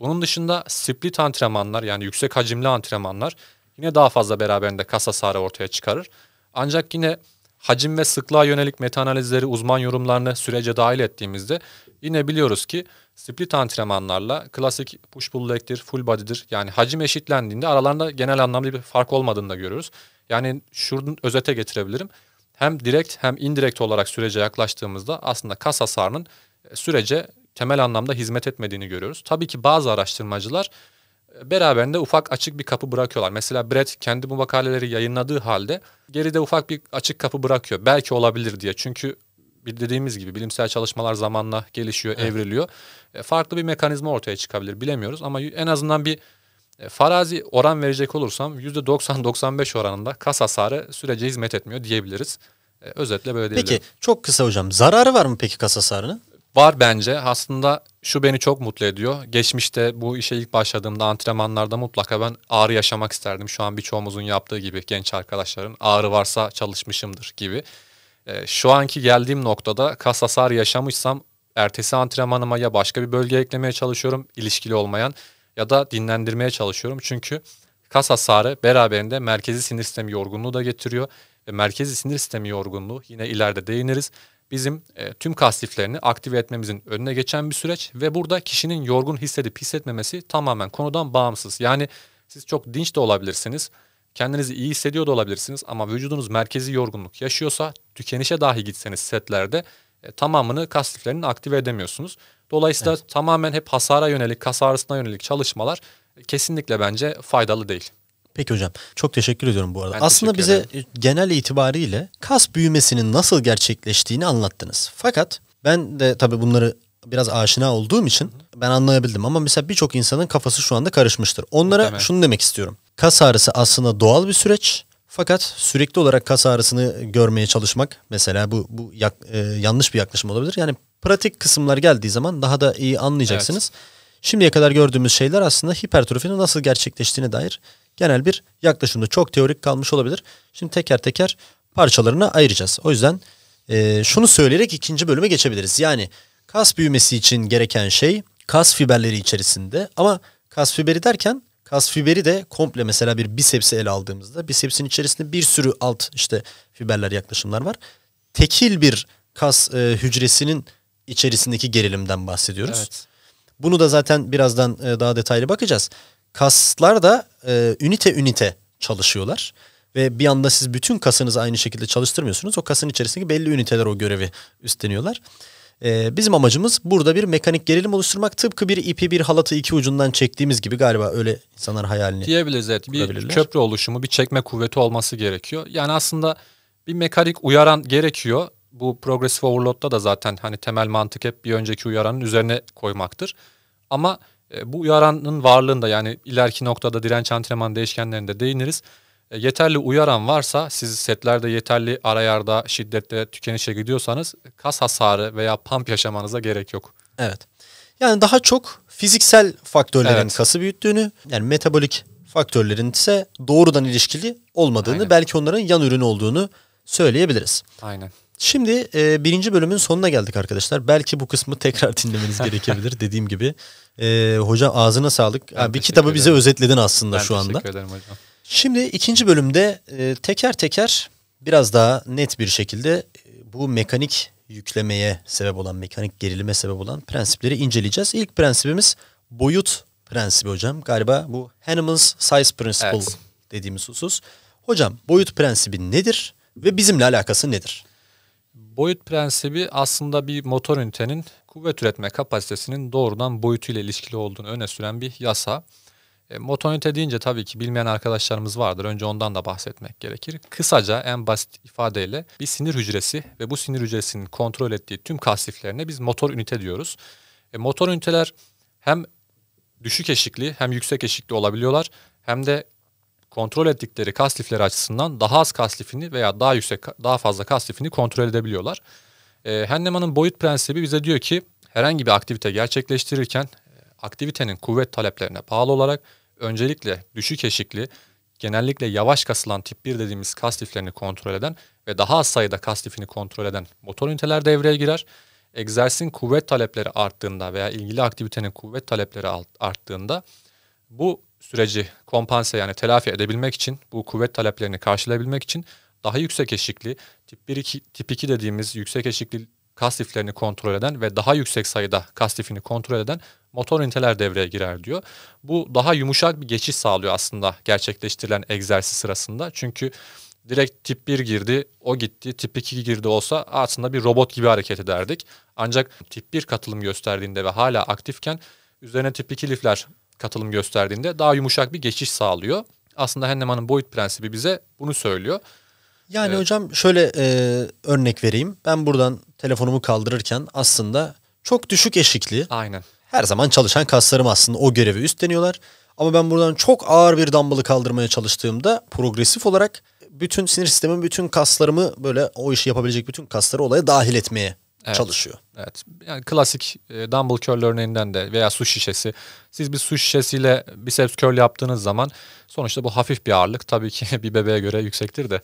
Bunun dışında split antrenmanlar, yani yüksek hacimli antrenmanlar yine daha fazla beraberinde kas hasarı ortaya çıkarır. Ancak yine hacim ve sıklığa yönelik metaanalizleri, uzman yorumlarını sürece dahil ettiğimizde yine biliyoruz ki split antrenmanlarla klasik push-pull leg'dir, full body'dir, yani hacim eşitlendiğinde aralarında genel anlamda bir fark olmadığını da görüyoruz. Yani şuradan özete getirebilirim. Hem direkt hem indirekt olarak sürece yaklaştığımızda aslında kas hasarının sürece temel anlamda hizmet etmediğini görüyoruz. Tabii ki bazı araştırmacılar beraberinde ufak açık bir kapı bırakıyorlar. Mesela Brad kendi bu makaleleri yayınladığı halde geride ufak bir açık kapı bırakıyor. Belki olabilir diye. Çünkü dediğimiz gibi bilimsel çalışmalar zamanla gelişiyor, evriliyor. Farklı bir mekanizma ortaya çıkabilir, bilemiyoruz. Ama en azından bir farazi oran verecek olursam %90-95 oranında kas hasarı sürece hizmet etmiyor diyebiliriz. Özetle böyle diyebilirim. Peki çok kısa hocam, zararı var mı peki kas hasarının? Var bence. Aslında şu beni çok mutlu ediyor. Geçmişte bu işe ilk başladığımda antrenmanlarda mutlaka ben ağrı yaşamak isterdim. Şu an birçoğumuzun yaptığı gibi, genç arkadaşların ağrı varsa çalışmışımdır gibi. Şu anki geldiğim noktada kas hasarı yaşamışsam ertesi antrenmanıma ya başka bir bölge eklemeye çalışıyorum ilişkili olmayan ya da dinlendirmeye çalışıyorum. Çünkü kas hasarı beraberinde merkezi sinir sistemi yorgunluğu da getiriyor. Ve merkezi sinir sistemi yorgunluğu, yine ileride değiniriz, bizim tüm kas liflerini aktive etmemizin önüne geçen bir süreç ve burada kişinin yorgun hissedip hissetmemesi tamamen konudan bağımsız. Yani siz çok dinç de olabilirsiniz, kendinizi iyi hissediyor da olabilirsiniz ama vücudunuz merkezi yorgunluk yaşıyorsa tükenişe dahi gitseniz setlerde tamamını kas liflerini aktive edemiyorsunuz. Dolayısıyla tamamen hep hasara yönelik, kas ağrısına yönelik çalışmalar kesinlikle bence faydalı değil. Peki hocam çok teşekkür ediyorum bu arada. Ben aslında bize genel itibariyle kas büyümesinin nasıl gerçekleştiğini anlattınız. Fakat ben de tabii bunları biraz aşina olduğum için ben anlayabildim. Ama mesela birçok insanın kafası şu anda karışmıştır. Onlara şunu demek istiyorum. Kas ağrısı aslında doğal bir süreç. Fakat sürekli olarak kas ağrısını görmeye çalışmak mesela bu yanlış bir yaklaşım olabilir. Yani pratik kısımlar geldiği zaman daha da iyi anlayacaksınız. Evet. Şimdiye kadar gördüğümüz şeyler aslında hipertrofinin nasıl gerçekleştiğine dair genel bir yaklaşımda, çok teorik kalmış olabilir. Şimdi teker teker parçalarına ayıracağız. O yüzden şunu söyleyerek ikinci bölüme geçebiliriz. Yani kas büyümesi için gereken şey kas fiberleri içerisinde, ama kas fiberi derken kas fiberi de komple, mesela bir bisepsi ele aldığımızda bisepsin içerisinde bir sürü alt işte fiberler, yaklaşımlar var. Tekil bir kas hücresinin içerisindeki gerilimden bahsediyoruz. Evet. Bunu da zaten birazdan daha detaylı bakacağız. Kaslar da ünite çalışıyorlar ve bir anda siz bütün kasınızı aynı şekilde çalıştırmıyorsunuz. O kasın içerisindeki belli üniteler o görevi üstleniyorlar. Bizim amacımız burada bir mekanik gerilim oluşturmak. Tıpkı bir ipi bir halatı iki ucundan çektiğimiz gibi, galiba öyle insanlar hayalini diyebiliriz. Evet, bir köprü oluşumu, bir çekme kuvveti olması gerekiyor. Yani aslında bir mekanik uyaran gerekiyor. Bu progressive overload'da da zaten hani temel mantık hep bir önceki uyaranın üzerine koymaktır. Ama bu uyaranın varlığında, yani ileriki noktada direnç antrenman değişkenlerinde değiniriz. Yeterli uyaran varsa, siz setlerde yeterli arayarda, şiddette, tükenişe gidiyorsanız kas hasarı veya pump yaşamanıza gerek yok. Evet. Yani daha çok fiziksel faktörlerin kası büyüttüğünü, yani metabolik faktörlerin ise doğrudan ilişkili olmadığını, belki onların yan ürünü olduğunu söyleyebiliriz. Aynen. Şimdi birinci bölümün sonuna geldik arkadaşlar. Belki bu kısmı tekrar dinlemeniz gerekebilir dediğim gibi. Hocam ağzına sağlık. Bir kitabı bize özetledin aslında şu anda. Teşekkür ederim hocam. Şimdi ikinci bölümde teker teker biraz daha net bir şekilde bu mekanik yüklemeye sebep olan, mekanik gerilime sebep olan prensipleri inceleyeceğiz. İlk prensibimiz boyut prensibi hocam. Galiba bu Henneman's Size Principle dediğimiz husus. Hocam boyut prensibi nedir ve bizimle alakası nedir? Boyut prensibi aslında bir motor ünitenin kuvvet üretme kapasitesinin doğrudan boyutuyla ilişkili olduğunu öne süren bir yasa. Motor ünite deyince tabii ki bilmeyen arkadaşlarımız vardır. Önce ondan da bahsetmek gerekir. Kısaca en basit ifadeyle bir sinir hücresi ve bu sinir hücresinin kontrol ettiği tüm kas liflerine biz motor ünite diyoruz. Motor üniteler hem düşük eşikli hem yüksek eşikli olabiliyorlar. Hem de kontrol ettikleri kas lifleri açısından daha az kas lifini veya daha fazla kas lifini kontrol edebiliyorlar. Henneman'ın boyut prensibi bize diyor ki herhangi bir aktivite gerçekleştirirken aktivitenin kuvvet taleplerine bağlı olarak öncelikle düşük eşikli, genellikle yavaş kasılan tip 1 dediğimiz kas liflerini kontrol eden ve daha az sayıda kas lifini kontrol eden motor üniteler devreye girer. Egzersizin kuvvet talepleri arttığında veya ilgili aktivitenin kuvvet talepleri arttığında bu süreci kompanse, yani telafi edebilmek için, bu kuvvet taleplerini karşılayabilmek için daha yüksek eşikli, tip 2 dediğimiz yüksek eşikli kas liflerini kontrol eden ve daha yüksek sayıda kas lifini kontrol eden motor üniteler devreye girer diyor. Bu daha yumuşak bir geçiş sağlıyor aslında gerçekleştirilen egzersiz sırasında. Çünkü direkt tip 1 girdi, o gitti, tip 2 girdi olsa aslında bir robot gibi hareket ederdik. Ancak tip 1 katılım gösterdiğinde ve hala aktifken üzerine tip 2 lifler katılım gösterdiğinde daha yumuşak bir geçiş sağlıyor. Aslında Henneman'ın boyut prensibi bize bunu söylüyor. Yani hocam şöyle örnek vereyim. Ben buradan telefonumu kaldırırken aslında çok düşük eşikli, her zaman çalışan kaslarım aslında o görevi üstleniyorlar. Ama ben buradan çok ağır bir dumbbell'ı kaldırmaya çalıştığımda progresif olarak bütün sinir sistemim, bütün kaslarımı, böyle o işi yapabilecek bütün kasları olaya dahil etmeye çalışıyor. Evet. Yani klasik dumbbell curl örneğinden de veya su şişesi. Siz bir su şişesiyle biceps curl yaptığınız zaman sonuçta bu hafif bir ağırlık. Tabii ki bir bebeğe göre yüksektir de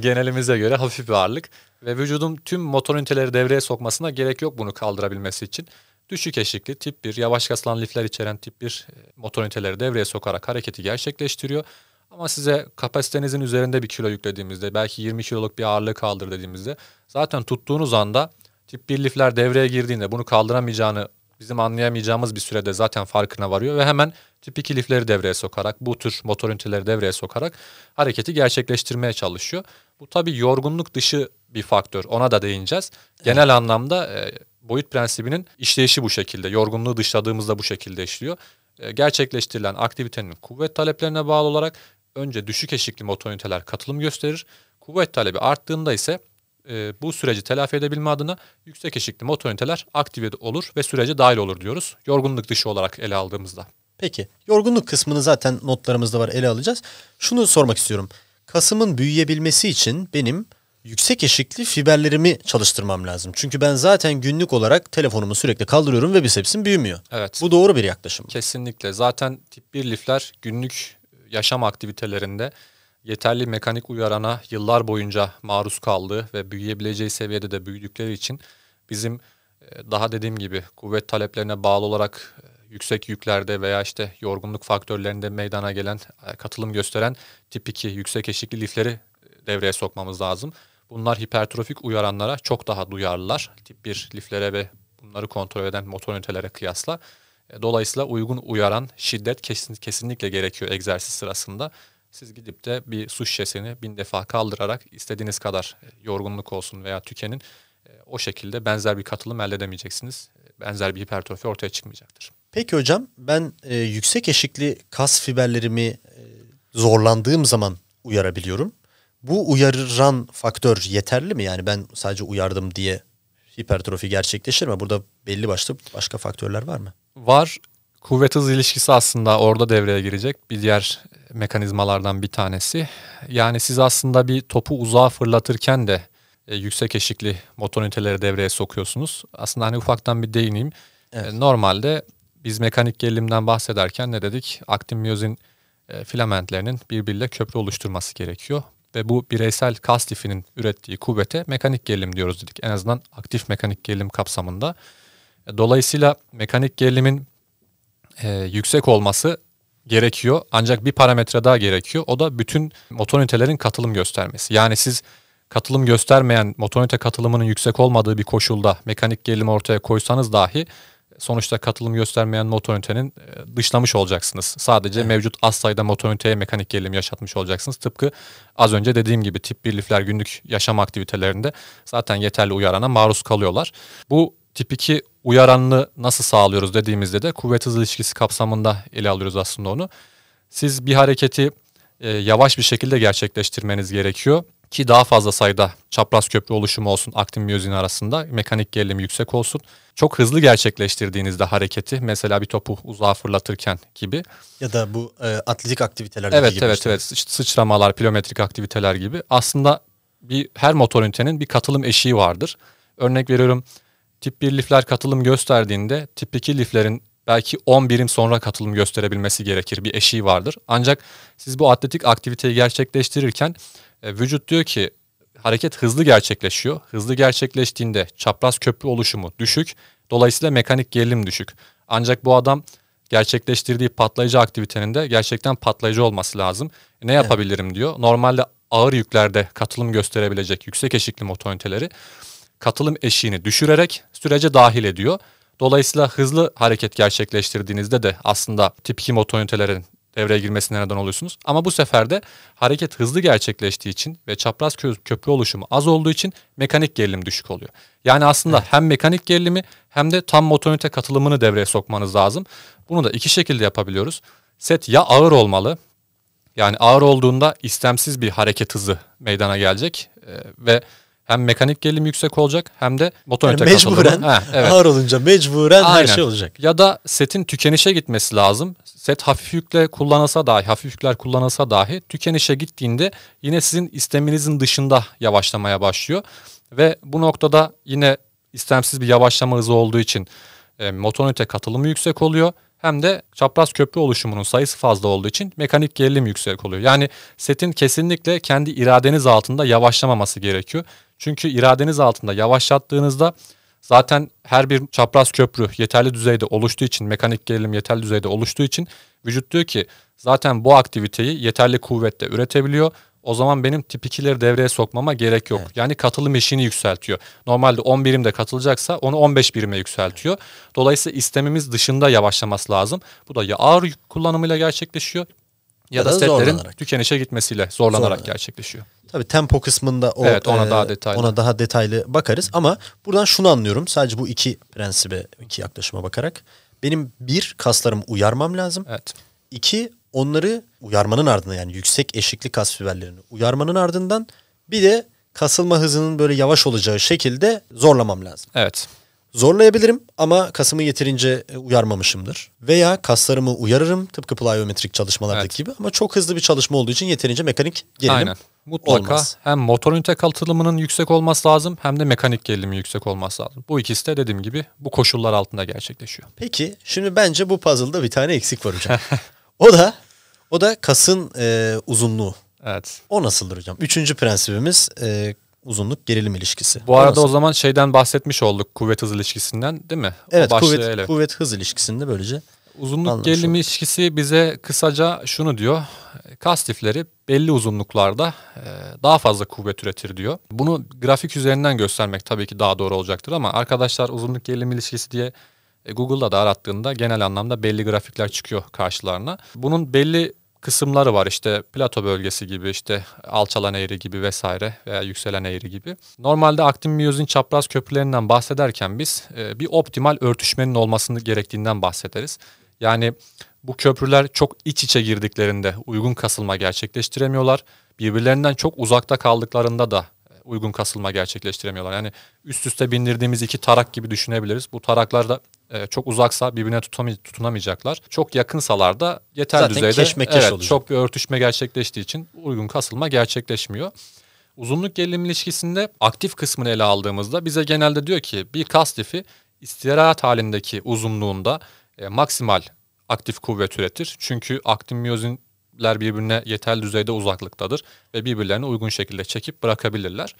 genelimize göre hafif bir ağırlık. Ve vücudun tüm motor üniteleri devreye sokmasına gerek yok bunu kaldırabilmesi için. Düşük eşikli, tip 1, yavaş kasılan lifler içeren tip 1 motor üniteleri devreye sokarak hareketi gerçekleştiriyor. Ama size kapasitenizin üzerinde bir kilo yüklediğimizde, belki 20 kiloluk bir ağırlığı kaldır dediğimizde, zaten tuttuğunuz anda tip 1 lifler devreye girdiğinde bunu kaldıramayacağını bizim anlayamayacağımız bir sürede zaten farkına varıyor ve hemen tip 2 lifleri devreye sokarak, bu tür motor üniteleri devreye sokarak hareketi gerçekleştirmeye çalışıyor. Bu tabii yorgunluk dışı bir faktör, ona da değineceğiz. Genel anlamda boyut prensibinin işleyişi bu şekilde, yorgunluğu dışladığımızda bu şekilde işliyor. Gerçekleştirilen aktivitenin kuvvet taleplerine bağlı olarak önce düşük eşikli motor üniteler katılım gösterir. Kuvvet talebi arttığında ise bu süreci telafi edebilme adına yüksek eşikli motor üniteler aktive olur ve sürece dahil olur diyoruz. Yorgunluk dışı olarak ele aldığımızda. Peki yorgunluk kısmını zaten notlarımızda var, ele alacağız. Şunu sormak istiyorum. Kasımın büyüyebilmesi için benim yüksek eşikli fiberlerimi çalıştırmam lazım. Çünkü ben zaten günlük olarak telefonumu sürekli kaldırıyorum ve bisepsim büyümüyor. Evet. Bu doğru bir yaklaşım. Kesinlikle. Zaten tip 1 lifler günlük yaşam aktivitelerinde yeterli mekanik uyarana yıllar boyunca maruz kaldığı ve büyüyebileceği seviyede de büyüdükleri için bizim daha dediğim gibi kuvvet taleplerine bağlı olarak yüksek yüklerde veya işte yorgunluk faktörlerinde meydana gelen, katılım gösteren tip 2 yüksek eşikli lifleri devreye sokmamız lazım. Bunlar hipertrofik uyaranlara çok daha duyarlılar. Tip 1 liflere ve bunları kontrol eden motor ünitelere kıyasla. Dolayısıyla uygun uyaran, şiddet kesinlikle gerekiyor egzersiz sırasında. Siz gidip de bir su şişesini 1000 defa kaldırarak istediğiniz kadar yorgunluk olsun veya tükenin, o şekilde benzer bir katılım elde edemeyeceksiniz. Benzer bir hipertrofi ortaya çıkmayacaktır. Peki hocam, ben yüksek eşikli kas fiberlerimi zorlandığım zaman uyarabiliyorum. Bu uyaran faktör yeterli mi? Yani ben sadece uyardım diye hipertrofi gerçekleşir mi? Burada belli başlı başka faktörler var mı? Var. Kuvvet hız ilişkisi aslında orada devreye girecek. Bir diğer mekanizmalardan bir tanesi. Yani siz aslında bir topu uzağa fırlatırken de yüksek eşikli motor üniteleri devreye sokuyorsunuz. Aslında hani ufaktan bir değineyim. Evet. Normalde biz mekanik gerilimden bahsederken ne dedik? Aktin miyozin filamentlerinin birbiriyle köprü oluşturması gerekiyor. Ve bu bireysel kas lifinin ürettiği kuvvete mekanik gerilim diyoruz dedik. En azından aktif mekanik gerilim kapsamında. Dolayısıyla mekanik gerilimin yüksek olması gerekiyor. Ancak bir parametre daha gerekiyor. O da bütün motor ünitelerin katılım göstermesi. Yani siz katılım göstermeyen, motor ünite katılımının yüksek olmadığı bir koşulda mekanik gerilimi ortaya koysanız dahi sonuçta katılım göstermeyen motor ünitenin dışlamış olacaksınız. Sadece evet, mevcut az sayıda motor üniteye mekanik gerilim yaşatmış olacaksınız. Tıpkı az önce dediğim gibi tip 1 lifler günlük yaşam aktivitelerinde zaten yeterli uyarana maruz kalıyorlar. Bu tip 2 uyaranını nasıl sağlıyoruz dediğimizde de kuvvet hız ilişkisi kapsamında ele alıyoruz aslında onu. Siz bir hareketi yavaş bir şekilde gerçekleştirmeniz gerekiyor ki daha fazla sayıda çapraz köprü oluşumu olsun, aktin miyozin arasında mekanik gerilim yüksek olsun. Çok hızlı gerçekleştirdiğinizde hareketi, mesela bir topu uzağa fırlatırken gibi. Ya da bu atletik aktiviteler gibi. Evet, sıçramalar, pliometrik aktiviteler gibi. Aslında her motor ünitenin bir katılım eşiği vardır. Örnek veriyorum, tip 1 lifler katılım gösterdiğinde tip 2 liflerin belki 10 birim sonra katılım gösterebilmesi gerekir. Bir eşiği vardır. Ancak siz bu atletik aktiviteyi gerçekleştirirken vücut diyor ki hareket hızlı gerçekleşiyor. Hızlı gerçekleştiğinde çapraz köprü oluşumu düşük. Dolayısıyla mekanik gerilim düşük. Ancak bu adam gerçekleştirdiği patlayıcı aktivitenin de gerçekten patlayıcı olması lazım. Ne yapabilirim diyor. Normalde ağır yüklerde katılım gösterebilecek yüksek eşikli motor üniteleri katılım eşiğini düşürerek sürece dahil ediyor. Dolayısıyla hızlı hareket gerçekleştirdiğinizde de aslında tip 2 motor ünitelerin devreye girmesine neden oluyorsunuz. Ama bu sefer de hareket hızlı gerçekleştiği için ve çapraz köprü oluşumu az olduğu için mekanik gerilim düşük oluyor. Yani aslında hem mekanik gerilimi hem de tam motor ünite katılımını devreye sokmanız lazım. Bunu da iki şekilde yapabiliyoruz. Set ya ağır olmalı, yani ağır olduğunda istemsiz bir hareket hızı meydana gelecek ve hem mekanik gerilim yüksek olacak hem de motor ünite katılımı. Ağır olunca mecburen her şey olacak. Ya da setin tükenişe gitmesi lazım. Set hafif yükler kullanılsa dahi tükenişe gittiğinde yine sizin isteminizin dışında yavaşlamaya başlıyor. Ve bu noktada yine istemsiz bir yavaşlama hızı olduğu için motor ünite katılımı yüksek oluyor. Hem de çapraz köprü oluşumunun sayısı fazla olduğu için mekanik gerilim yüksek oluyor. Yani setin kesinlikle kendi iradeniz altında yavaşlamaması gerekiyor. Çünkü iradeniz altında yavaşlattığınızda zaten her bir çapraz köprü yeterli düzeyde oluştuğu için, mekanik gerilim yeterli düzeyde oluştuğu için vücut diyor ki zaten bu aktiviteyi yeterli kuvvette üretebiliyor. O zaman benim tip 2'leri devreye sokmama gerek yok. Evet. Yani katılım eşiğini yükseltiyor. Normalde 10 birimde katılacaksa onu 15 birime yükseltiyor. Dolayısıyla istemimiz dışında yavaşlaması lazım. Bu da ya ağır yük kullanımıyla gerçekleşiyor ya da setlerin tükenişe gitmesiyle zorlanarak gerçekleşiyor. Tabii tempo kısmında ona daha detaylı bakarız. Ama buradan şunu anlıyorum. Sadece bu iki prensibe, iki yaklaşıma bakarak. Benim bir, kaslarımı uyarmam lazım. Evet. İki, onları uyarmanın ardından, yani yüksek eşikli kas fiberlerini uyarmanın ardından bir de kasılma hızının böyle yavaş olacağı şekilde zorlamam lazım. Evet. Zorlayabilirim ama kasımı yeterince uyarmamışımdır. Veya kaslarımı uyarırım tıpkı plyometrik çalışmalardaki gibi ama çok hızlı bir çalışma olduğu için yeterince mekanik gerilim olmaz. Mutlaka hem motor ünite katılımının yüksek olması lazım hem de mekanik gerilimi yüksek olması lazım. Bu ikisi de dediğim gibi bu koşullar altında gerçekleşiyor. Peki şimdi bence bu puzzle'da bir tane eksik var hocam. O da kasın uzunluğu. Evet. O nasıldır hocam? Üçüncü prensibimiz uzunluk gerilim ilişkisi. Bu arada o zaman şeyden bahsetmiş olduk, kuvvet hız ilişkisinden değil mi? Evet, kuvvet hız ilişkisinde böylece. Uzunluk gerilim ilişkisi bize kısaca şunu diyor. Kas lifleri belli uzunluklarda daha fazla kuvvet üretir diyor. Bunu grafik üzerinden göstermek tabii ki daha doğru olacaktır ama arkadaşlar uzunluk gerilim ilişkisi diye Google'da da arattığında genel anlamda belli grafikler çıkıyor karşılarına. Bunun belli kısımları var, işte plato bölgesi gibi, işte alçalan eğri gibi vesaire veya yükselen eğri gibi. Normalde aktin miyozin çapraz köprülerinden bahsederken biz bir optimal örtüşmenin olmasını gerektiğinden bahsederiz. Yani bu köprüler çok iç içe girdiklerinde uygun kasılma gerçekleştiremiyorlar. Birbirlerinden çok uzakta kaldıklarında da uygun kasılma gerçekleştiremiyorlar. Yani üst üste bindirdiğimiz iki tarak gibi düşünebiliriz. Bu taraklarda çok uzaksa birbirine tutunamayacaklar. Çok yakınsalar da yeter zaten düzeyde keşmekeş olacak. Çok bir örtüşme gerçekleştiği için uygun kasılma gerçekleşmiyor. Uzunluk gerilim ilişkisinde aktif kısmını ele aldığımızda bize genelde diyor ki bir kas lifi istirahat halindeki uzunluğunda maksimal aktif kuvvet üretir. Çünkü aktin miyozinler birbirine yeterli düzeyde uzaklıktadır ve birbirlerini uygun şekilde çekip bırakabilirler.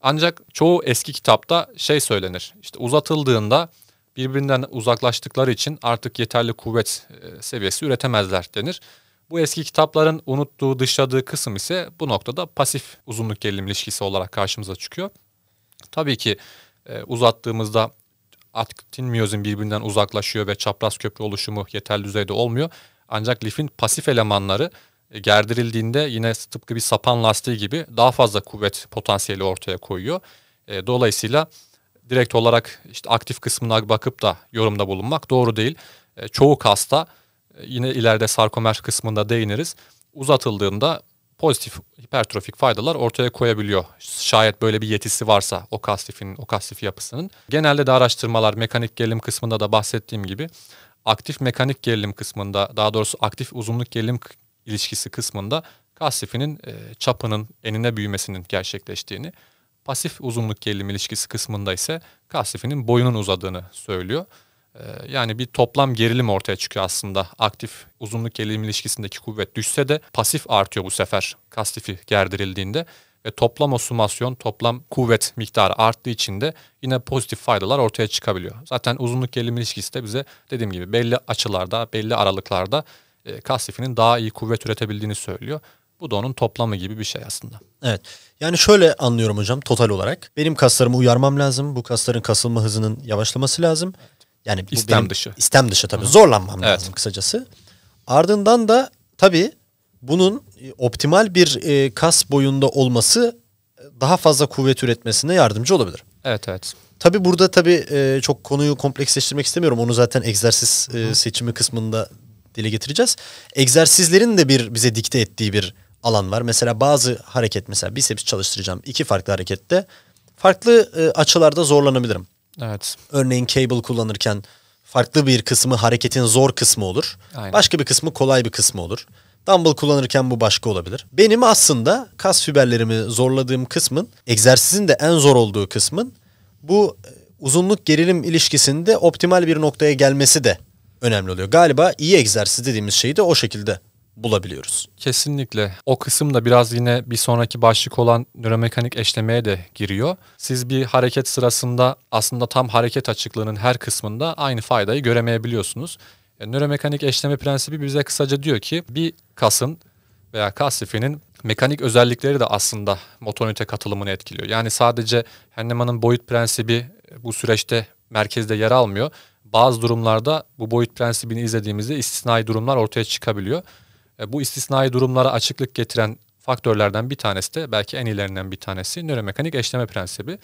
Ancak çoğu eski kitapta şey söylenir, işte uzatıldığında birbirinden uzaklaştıkları için artık yeterli kuvvet seviyesi üretemezler denir. Bu eski kitapların unuttuğu, dışladığı kısım ise bu noktada pasif uzunluk gerilim ilişkisi olarak karşımıza çıkıyor. Tabii ki uzattığımızda aktin miyozin birbirinden uzaklaşıyor ve çapraz köprü oluşumu yeterli düzeyde olmuyor. Ancak lifin pasif elemanları gerdirildiğinde yine tıpkı bir sapan lastiği gibi daha fazla kuvvet potansiyeli ortaya koyuyor. Dolayısıyla direkt olarak işte aktif kısmına bakıp da yorumda bulunmak doğru değil. Çoğu kasta, yine ileride sarkomer kısmında değiniriz, uzatıldığında pozitif hipertrofik faydalar ortaya koyabiliyor. Şayet böyle bir yetisi varsa o kas lifinin, o kas lifi yapısının. Genelde de araştırmalar mekanik gerilim kısmında da bahsettiğim gibi aktif mekanik gerilim kısmında, daha doğrusu aktif uzunluk gerilim ilişkisi kısmında kas lifinin çapının enine büyümesinin gerçekleştiğini, pasif uzunluk gerilim ilişkisi kısmında ise kas lifinin boyunun uzadığını söylüyor. Yani bir toplam gerilim ortaya çıkıyor aslında. Aktif uzunluk gerilim ilişkisindeki kuvvet düşse de pasif artıyor bu sefer kas lifi gerdirildiğinde. Ve toplam osumasyon, toplam kuvvet miktarı arttığı için de yine pozitif faydalar ortaya çıkabiliyor. Zaten uzunluk gerilim ilişkisi de bize dediğim gibi belli açılarda, belli aralıklarda kas lifinin daha iyi kuvvet üretebildiğini söylüyor. Bu da onun toplamı gibi bir şey aslında. Evet. Yani şöyle anlıyorum hocam total olarak. Benim kaslarımı uyarmam lazım. Bu kasların kasılma hızının yavaşlaması lazım. Yani bu istem dışı tabii. Hı-hı. Zorlanmam lazım kısacası. Ardından da tabii bunun optimal bir kas boyunda olması daha fazla kuvvet üretmesine yardımcı olabilir. Evet, evet. Tabii burada tabii çok konuyu kompleksleştirmek istemiyorum. Onu zaten egzersiz seçimi kısmında dile getireceğiz. Egzersizlerin de bir bize dikte ettiği bir alan var. Mesela bazı hareket, mesela biceps çalıştıracağım iki farklı harekette farklı açılarda zorlanabilirim. Evet. Örneğin cable kullanırken farklı bir kısmı hareketin zor kısmı olur. Aynen. Başka bir kısmı kolay bir kısmı olur. Dumbbell kullanırken bu başka olabilir. Benim aslında kas fiberlerimi zorladığım kısmın, egzersizin de en zor olduğu kısmın bu uzunluk gerilim ilişkisinde optimal bir noktaya gelmesi de önemli oluyor. Galiba iyi egzersiz dediğimiz şeyi de o şekilde bulabiliyoruz. Kesinlikle. O kısım da biraz yine bir sonraki başlık olan nöromekanik eşlemeye de giriyor. Siz bir hareket sırasında aslında tam hareket açıklığının her kısmında aynı faydayı göremeyebiliyorsunuz. Nöromekanik eşleme prensibi bize kısaca diyor ki bir kasın veya kas lifinin mekanik özellikleri de aslında motorünite katılımını etkiliyor. Yani sadece Henneman'ın boyut prensibi bu süreçte merkezde yer almıyor. Bazı durumlarda bu boyut prensibini izlediğimizde istisnai durumlar ortaya çıkabiliyor. Bu istisnai durumlara açıklık getiren faktörlerden bir tanesi de, belki en ilerinden bir tanesi, nöromekanik eşleme prensibi.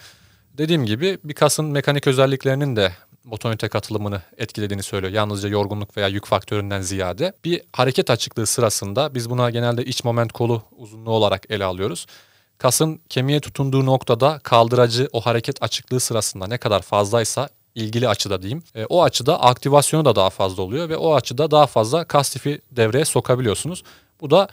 Dediğim gibi bir kasın mekanik özelliklerinin de motorünite katılımını etkilediğini söylüyor. Yalnızca yorgunluk veya yük faktöründen ziyade. Bir hareket açıklığı sırasında biz buna genelde iç moment kolu uzunluğu olarak ele alıyoruz. Kasın kemiğe tutunduğu noktada kaldıracı o hareket açıklığı sırasında ne kadar fazlaysa, ilgili açıda diyeyim, o açıda aktivasyonu da daha fazla oluyor ve o açıda daha fazla kas lifi devreye sokabiliyorsunuz. Bu da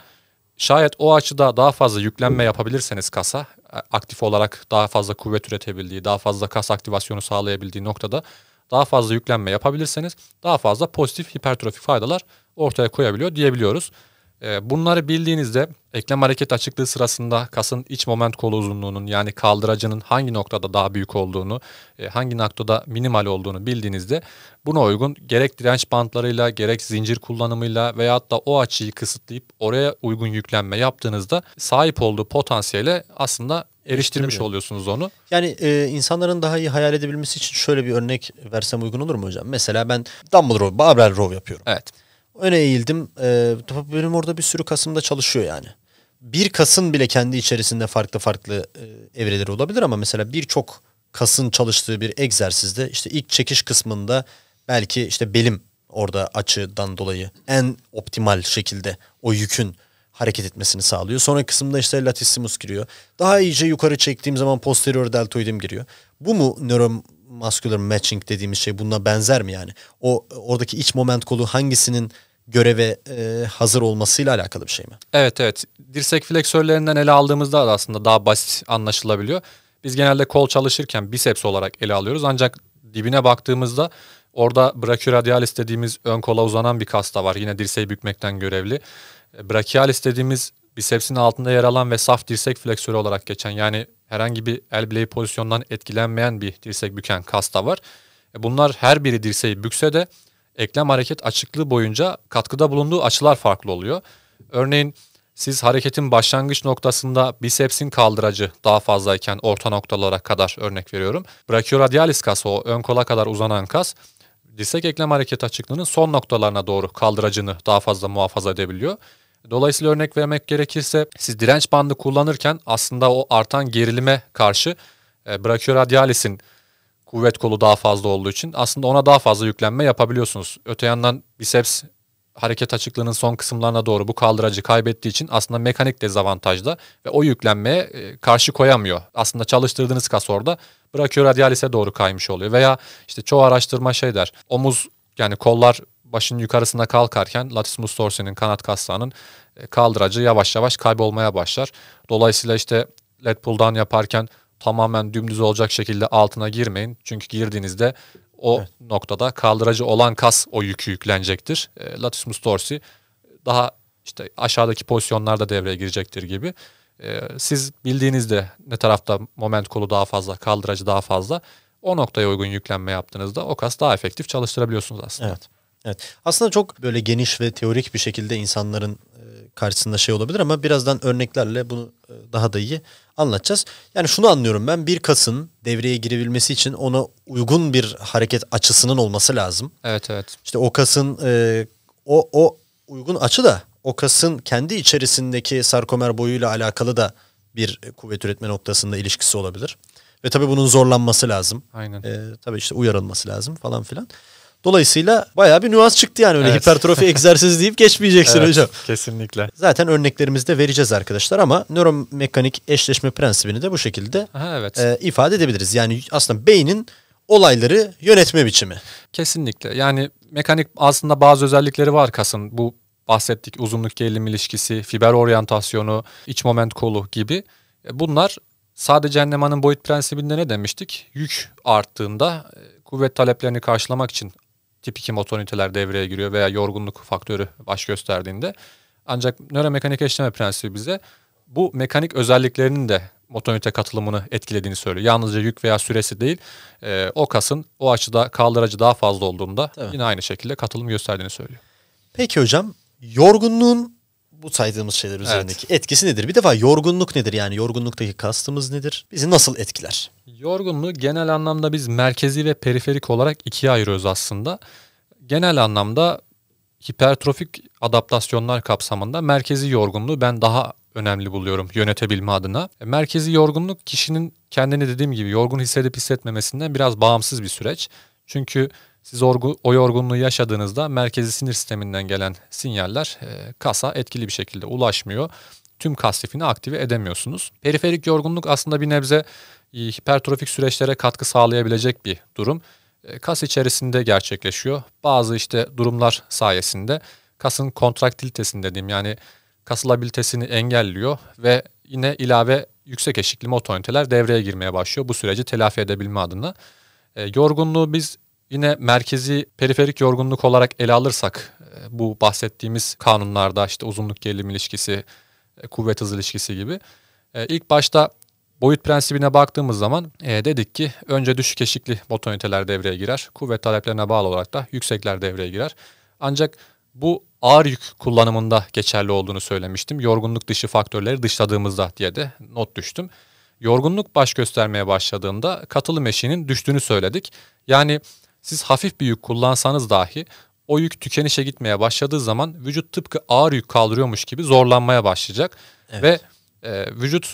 şayet o açıda daha fazla yüklenme yapabilirseniz kasa, aktif olarak daha fazla kuvvet üretebildiği, daha fazla kas aktivasyonu sağlayabildiği noktada daha fazla yüklenme yapabilirseniz daha fazla pozitif hipertrofik faydalar ortaya koyabiliyor diyebiliyoruz. Bunları bildiğinizde eklem hareket açıklığı sırasında kasın iç moment kolu uzunluğunun, yani kaldıracının hangi noktada daha büyük olduğunu, hangi noktada minimal olduğunu bildiğinizde buna uygun gerek direnç bantlarıyla, gerek zincir kullanımıyla veyahut da o açıyı kısıtlayıp oraya uygun yüklenme yaptığınızda sahip olduğu potansiyele aslında eriştirmiş oluyorsunuz onu. Yani insanların daha iyi hayal edebilmesi için şöyle bir örnek versem uygun olur mu hocam? Mesela ben dumbbell row, barbell row yapıyorum. Evet. Öne eğildim. Benim orada bir sürü kasım da çalışıyor yani. Bir kasın bile kendi içerisinde farklı farklı evreleri olabilir ama mesela birçok kasın çalıştığı bir egzersizde işte ilk çekiş kısmında belki işte belim orada açıdan dolayı en optimal şekilde o yükün hareket etmesini sağlıyor. Sonra kısımda işte latissimus giriyor. Daha iyice yukarı çektiğim zaman posterior deltoidim giriyor. Bu mu nöro muscular matching dediğimiz şey bununla benzer mi yani? O oradaki iç moment kolu hangisinin göreve hazır olmasıyla alakalı bir şey mi? Evet evet. Dirsek fleksörlerinden ele aldığımızda da aslında daha basit anlaşılabiliyor. Biz genelde kol çalışırken biceps olarak ele alıyoruz. Ancak dibine baktığımızda orada brachioradialis dediğimiz ön kola uzanan bir kas da var. Yine dirseği bükmekten görevli. Brachialis dediğimiz bisepsin altında yer alan ve saf dirsek fleksörü olarak geçen, yani herhangi bir el bileği pozisyondan etkilenmeyen bir dirsek büken kas da var. Bunlar her biri dirseği bükse de eklem hareket açıklığı boyunca katkıda bulunduğu açılar farklı oluyor. Örneğin siz hareketin başlangıç noktasında bisepsin kaldıracı daha fazlayken orta noktalara kadar örnek veriyorum. Brachioradialis kas, o ön kola kadar uzanan kas, dirsek eklem hareket açıklığının son noktalarına doğru kaldıracını daha fazla muhafaza edebiliyor. Dolayısıyla örnek vermek gerekirse siz direnç bandı kullanırken aslında o artan gerilime karşı brachioradialis'in kuvvet kolu daha fazla olduğu için aslında ona daha fazla yüklenme yapabiliyorsunuz. Öte yandan biceps hareket açıklığının son kısımlarına doğru bu kaldıracı kaybettiği için aslında mekanik dezavantajda ve o yüklenmeye karşı koyamıyor. Aslında çalıştırdığınız kas orada brachioradialis'e doğru kaymış oluyor. Veya işte çoğu araştırma şey der, omuz, yani kollar başın yukarısına kalkarken latissimus dorsi'nin, kanat kaslarının kaldıracı yavaş yavaş kaybolmaya başlar. Dolayısıyla işte lat pull down yaparken tamamen dümdüz olacak şekilde altına girmeyin. Çünkü girdiğinizde o evet, noktada kaldıracı olan kas o yükü yüklenecektir. Latissimus dorsi daha işte aşağıdaki pozisyonlarda devreye girecektir gibi. Siz bildiğinizde ne tarafta moment kolu daha fazla, kaldıracı daha fazla, o noktaya uygun yüklenme yaptığınızda o kas daha efektif çalıştırabiliyorsunuz aslında. Evet. Evet. Aslında çok böyle geniş ve teorik bir şekilde insanların karşısında şey olabilir ama birazdan örneklerle bunu daha da iyi anlatacağız. Yani şunu anlıyorum ben, bir kasın devreye girebilmesi için ona uygun bir hareket açısının olması lazım. Evet evet. İşte o kasın o uygun açı da o kasın kendi içerisindeki sarkomer boyuyla alakalı da bir kuvvet üretme noktasında ilişkisi olabilir. Ve tabii bunun zorlanması lazım. Aynen. Tabii işte uyarılması lazım falan filan. Dolayısıyla bayağı bir nüans çıktı yani, öyle evet, hipertrofi egzersizi deyip geçmeyeceksin evet, hocam. Kesinlikle. Zaten örneklerimizi de vereceğiz arkadaşlar ama nöromekanik eşleşme prensibini de bu şekilde aha, evet, ifade edebiliriz. Yani aslında beynin olayları yönetme biçimi. Kesinlikle. Yani mekanik aslında bazı özellikleri var kasın. Bu bahsettik uzunluk gerilim ilişkisi, fiber oryantasyonu, iç moment kolu gibi. Bunlar sadece Henneman'ın boyut prensibinde ne demiştik? Yük arttığında kuvvet taleplerini karşılamak için tip 2 motorüniteler devreye giriyor veya yorgunluk faktörü baş gösterdiğinde. Ancak nöromekanik eşleme prensibi bize bu mekanik özelliklerinin de motorünite katılımını etkilediğini söylüyor. Yalnızca yük veya süresi değil, o kasın o açıda kaldıracı daha fazla olduğunda evet, yine aynı şekilde katılım gösterdiğini söylüyor. Peki hocam, yorgunluğun bu saydığımız şeyler üzerindeki evet, etkisi nedir? Bir defa yorgunluk nedir? Yani yorgunluktaki kastımız nedir? Bizi nasıl etkiler? Yorgunluğu genel anlamda biz merkezi ve periferik olarak ikiye ayırıyoruz aslında. Genel anlamda hipertrofik adaptasyonlar kapsamında merkezi yorgunluğu ben daha önemli buluyorum yönetebilme adına. Merkezi yorgunluk kişinin kendini, dediğim gibi, yorgun hissedip hissetmemesinden biraz bağımsız bir süreç. Çünkü siz o yorgunluğu yaşadığınızda merkezi sinir sisteminden gelen sinyaller kasa etkili bir şekilde ulaşmıyor. Tüm kas lifini aktive edemiyorsunuz. Periferik yorgunluk aslında bir nebze hipertrofik süreçlere katkı sağlayabilecek bir durum. Kas içerisinde gerçekleşiyor. Bazı işte durumlar sayesinde kasın kontraktilitesini, dediğim, yani kasılabilitesini engelliyor ve yine ilave yüksek eşikli motorüniteler devreye girmeye başlıyor bu süreci telafi edebilme adına. Yorgunluğu biz yine merkezi periferik yorgunluk olarak ele alırsak, bu bahsettiğimiz kanunlarda işte uzunluk gerilim ilişkisi, kuvvet hız ilişkisi gibi. İlk başta boyut prensibine baktığımız zaman dedik ki önce düşük eşikli motorüniteler devreye girer. Kuvvet taleplerine bağlı olarak da yüksekler devreye girer. Ancak bu ağır yük kullanımında geçerli olduğunu söylemiştim. Yorgunluk dışı faktörleri dışladığımızda diye de not düştüm. Yorgunluk baş göstermeye başladığında katılım eşiğinin düştüğünü söyledik. Yani siz hafif bir yük kullansanız dahi o yük tükenişe gitmeye başladığı zaman vücut tıpkı ağır yük kaldırıyormuş gibi zorlanmaya başlayacak. Evet. Ve vücut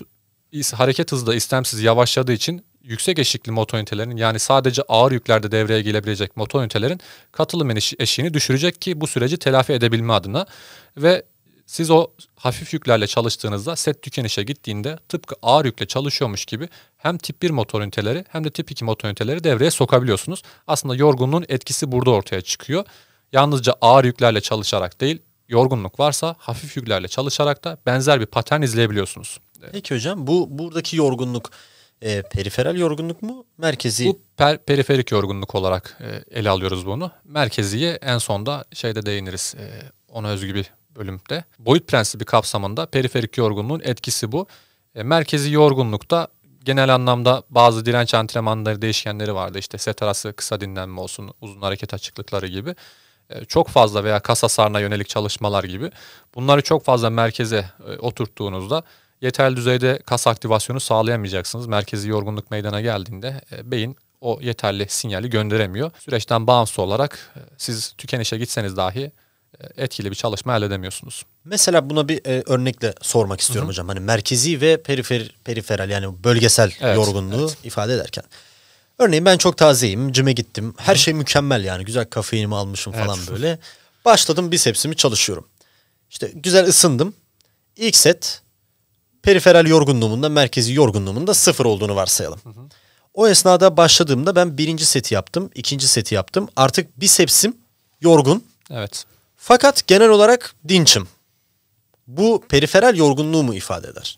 hareket hızı da istemsiz yavaşladığı için yüksek eşikli motorünitelerin, yani sadece ağır yüklerde devreye gelebilecek motorünitelerin katılım eşiğini düşürecek ki bu süreci telafi edebilme adına. Ve siz o hafif yüklerle çalıştığınızda set tükenişe gittiğinde tıpkı ağır yükle çalışıyormuş gibi hem tip 1 motor üniteleri hem de tip 2 motor üniteleri devreye sokabiliyorsunuz. Aslında yorgunluğun etkisi burada ortaya çıkıyor. Yalnızca ağır yüklerle çalışarak değil, yorgunluk varsa hafif yüklerle çalışarak da benzer bir patern izleyebiliyorsunuz. Peki hocam, buradaki yorgunluk periferal yorgunluk mu? Merkezi? Bu periferik yorgunluk olarak ele alıyoruz bunu. Merkeziye en sonda şeyde değiniriz. Ona özgü bir bölümde. Boyut prensibi kapsamında periferik yorgunluğun etkisi bu. Merkezi yorgunlukta genel anlamda bazı direnç antrenmanları değişkenleri vardı. İşte set arası kısa dinlenme olsun, uzun hareket açıklıkları gibi. Çok fazla veya kas hasarına yönelik çalışmalar gibi. Bunları çok fazla merkeze oturttuğunuzda yeterli düzeyde kas aktivasyonu sağlayamayacaksınız. Merkezi yorgunluk meydana geldiğinde beyin o yeterli sinyali gönderemiyor. Süreçten bağımsız olarak siz tükenişe gitseniz dahi etkili bir çalışma elde edemiyorsunuz. Mesela buna bir örnekle sormak istiyorum, hı-hı, hocam. Hani merkezi ve periferal yani bölgesel, evet, yorgunluğu, evet, ifade ederken. Örneğin ben çok tazeyim, cime gittim. Her, hı-hı, şey mükemmel yani. Güzel kafeinimi almışım, evet, falan böyle. Başladım, bisepsimi çalışıyorum. İşte güzel ısındım. İlk set periferal yorgunluğumunda, merkezi yorgunluğumunda sıfır olduğunu varsayalım. Hı hı. O esnada başladığımda ben birinci seti yaptım, ikinci seti yaptım. Artık bisepsim yorgun. Evet. Fakat genel olarak dinçim. Bu periferal yorgunluğu mu ifade eder?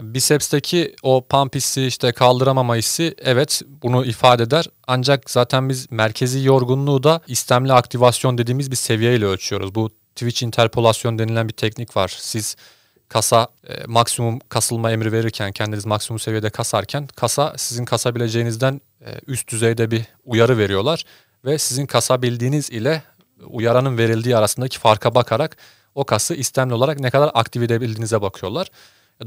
Bisepsteki o pump hissi, işte kaldıramama hissi, evet, bunu ifade eder. Ancak zaten biz merkezi yorgunluğu da istemli aktivasyon dediğimiz bir seviyeyle ölçüyoruz. Bu twitch interpolasyon denilen bir teknik var. Siz kasa maksimum kasılma emri verirken, kendiniz maksimum seviyede kasarken kasa sizin kasabileceğinizden üst düzeyde bir uyarı veriyorlar. Ve sizin kasabildiğiniz ile uyaranın verildiği arasındaki farka bakarak o kası istemli olarak ne kadar aktive edebildiğinize bakıyorlar.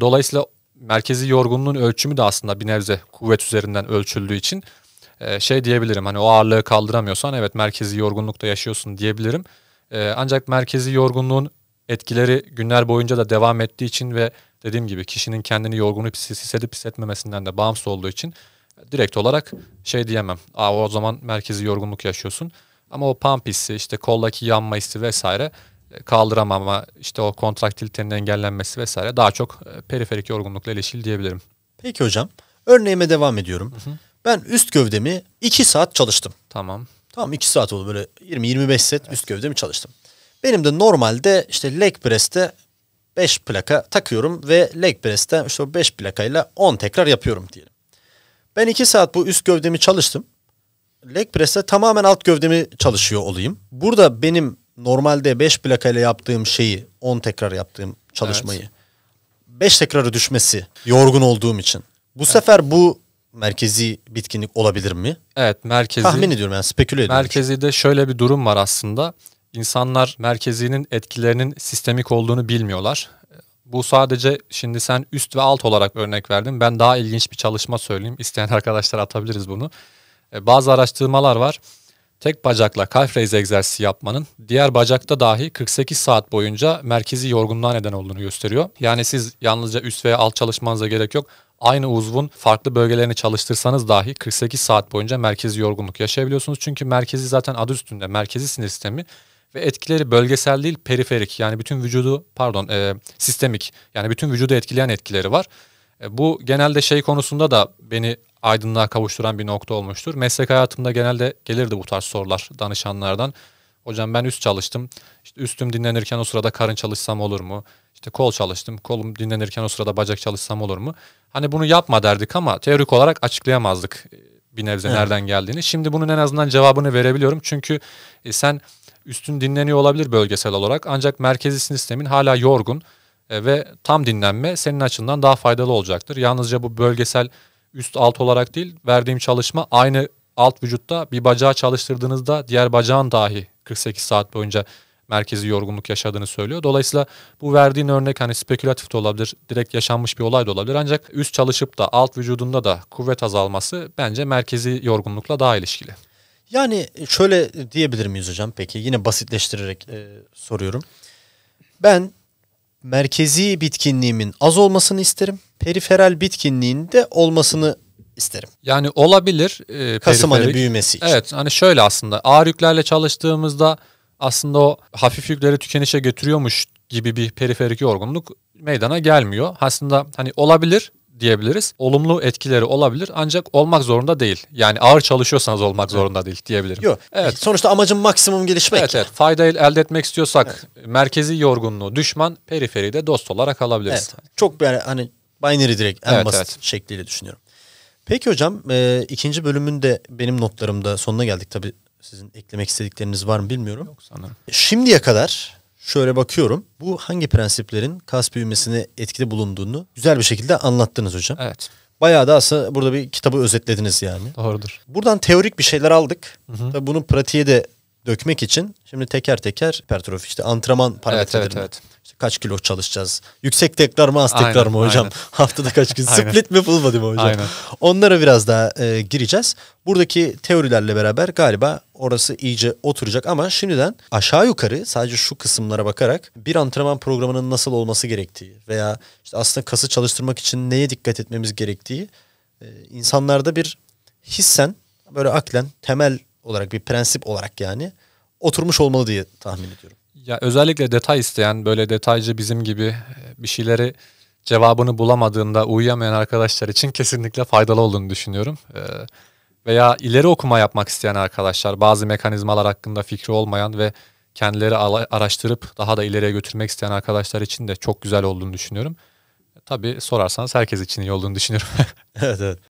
Dolayısıyla merkezi yorgunluğun ölçümü de aslında bir nebze kuvvet üzerinden ölçüldüğü için şey diyebilirim. Hani o ağırlığı kaldıramıyorsan evet merkezi yorgunlukta yaşıyorsun diyebilirim. Ancak merkezi yorgunluğun etkileri günler boyunca da devam ettiği için ve dediğim gibi kişinin kendini yorgun hissedip hissetmemesinden de bağımsız olduğu için direkt olarak şey diyemem. Aa, o zaman merkezi yorgunluk yaşıyorsun. Ama o pump hissi, işte koldaki yanma hissi vesaire, kaldıramama, işte o kontraktilitenin engellenmesi vesaire daha çok periferik yorgunlukla ilişkili diyebilirim. Peki hocam, örneğime devam ediyorum. Hı hı. Ben üst gövdemi 2 saat çalıştım. Tamam. Tamam, 2 saat oldu, böyle 20-25 set, evet, üst gövdemi çalıştım. Benim de normalde işte leg press'te 5 plaka takıyorum ve leg press'te işte 5 plakayla 10 tekrar yapıyorum diyelim. Ben 2 saat bu üst gövdemi çalıştım. Leg press'te tamamen alt gövdemi çalışıyor olayım. Burada benim normalde 5 plakayla yaptığım şeyi 10 tekrar yaptığım çalışmayı, evet, 5 tekrarı düşmesi yorgun olduğum için. Bu, evet, sefer bu merkezi bitkinlik olabilir mi? Evet, merkezi. Tahmin ediyorum yani, speküle ediyorum. Merkezide şöyle bir durum var aslında. İnsanlar merkezinin etkilerinin sistemik olduğunu bilmiyorlar. Bu sadece şimdi sen üst ve alt olarak örnek verdin. Ben daha ilginç bir çalışma söyleyeyim. İsteyen arkadaşlar atabiliriz bunu. Bazı araştırmalar var. Tek bacakla calf raise egzersizi yapmanın diğer bacakta dahi 48 saat boyunca merkezi yorgunluğa neden olduğunu gösteriyor. Yani siz yalnızca üst veya alt çalışmanıza gerek yok. Aynı uzvun farklı bölgelerini çalıştırsanız dahi 48 saat boyunca merkezi yorgunluk yaşayabiliyorsunuz. Çünkü merkezi zaten adı üstünde, merkezi sinir sistemi. Ve etkileri bölgesel değil, periferik, yani bütün vücudu, pardon, sistemik, yani bütün vücudu etkileyen etkileri var. Bu genelde şey konusunda da beni aydınlığa kavuşturan bir nokta olmuştur. Meslek hayatımda genelde gelirdi bu tarz sorular danışanlardan. Hocam ben üst çalıştım, işte üstüm dinlenirken o sırada karın çalışsam olur mu? İşte kol çalıştım, kolum dinlenirken o sırada bacak çalışsam olur mu? Hani bunu yapma derdik ama teorik olarak açıklayamazdık bir nebze, evet, nereden geldiğini. Şimdi bunun en azından cevabını verebiliyorum çünkü sen... Üstün dinleniyor olabilir bölgesel olarak ancak merkezi sinir sistemin hala yorgun ve tam dinlenme senin açından daha faydalı olacaktır. Yalnızca bu bölgesel üst alt olarak değil, verdiğim çalışma aynı alt vücutta bir bacağı çalıştırdığınızda diğer bacağın dahi 48 saat boyunca merkezi yorgunluk yaşadığını söylüyor. Dolayısıyla bu verdiğin örnek hani spekülatif de olabilir, direkt yaşanmış bir olay da olabilir. Ancak üst çalışıp da alt vücudunda da kuvvet azalması bence merkezi yorgunlukla daha ilişkili. Yani şöyle diyebilir miyiz hocam peki? Yine basitleştirerek soruyorum. Ben merkezi bitkinliğimin az olmasını isterim. Periferal bitkinliğin de olmasını isterim. Yani olabilir. Kasım hani büyümesi için. Evet, hani şöyle aslında ağır yüklerle çalıştığımızda aslında o hafif yükleri tükenişe götürüyormuş gibi bir periferik yorgunluk meydana gelmiyor. Aslında hani olabilir diyebiliriz. Olumlu etkileri olabilir ancak olmak zorunda değil. Yani ağır çalışıyorsanız olmak zorunda değil diyebilirim. Yok. Evet. Sonuçta amacım maksimum gelişmek. Evet, evet. Faydayı elde etmek istiyorsak merkezi yorgunluğu düşman, periferide dost olarak alabiliriz. Evet. Çok böyle hani binary direkt en basit şekliyle düşünüyorum. Peki hocam, ikinci bölümün de benim notlarımda sonuna geldik. Tabii sizin eklemek istedikleriniz var mı bilmiyorum. Yok sanırım. Şimdiye kadar şöyle bakıyorum. Bu hangi prensiplerin kas büyümesine etkide bulunduğunu güzel bir şekilde anlattınız hocam. Evet. Bayağı da aslında burada bir kitabı özetlediniz yani. Doğrudur. Buradan teorik bir şeyler aldık. Tabii bunu pratiğe de dökmek için şimdi teker teker hipertrofi, işte antrenman parametreleri. Evet. İşte kaç kilo çalışacağız? Yüksek tekrar mı, az tekrar mı hocam? Haftada kaç gün? Split mi, full body mi hocam? Aynen. Onlara biraz daha gireceğiz. Buradaki teorilerle beraber galiba orası iyice oturacak ama şimdiden aşağı yukarı sadece şu kısımlara bakarak bir antrenman programının nasıl olması gerektiği veya işte aslında kası çalıştırmak için neye dikkat etmemiz gerektiği insanlarda bir hissen böyle aklen temel olarak bir prensip olarak yani oturmuş olmalı diye tahmin ediyorum. Ya özellikle detay isteyen, böyle detaycı bizim gibi bir şeyleri cevabını bulamadığında uyuyamayan arkadaşlar için kesinlikle faydalı olduğunu düşünüyorum. Veya ileri okuma yapmak isteyen arkadaşlar, bazı mekanizmalar hakkında fikri olmayan ve kendileri araştırıp daha da ileriye götürmek isteyen arkadaşlar için de çok güzel olduğunu düşünüyorum. Tabii sorarsanız herkes için iyi olduğunu düşünüyorum. Evet.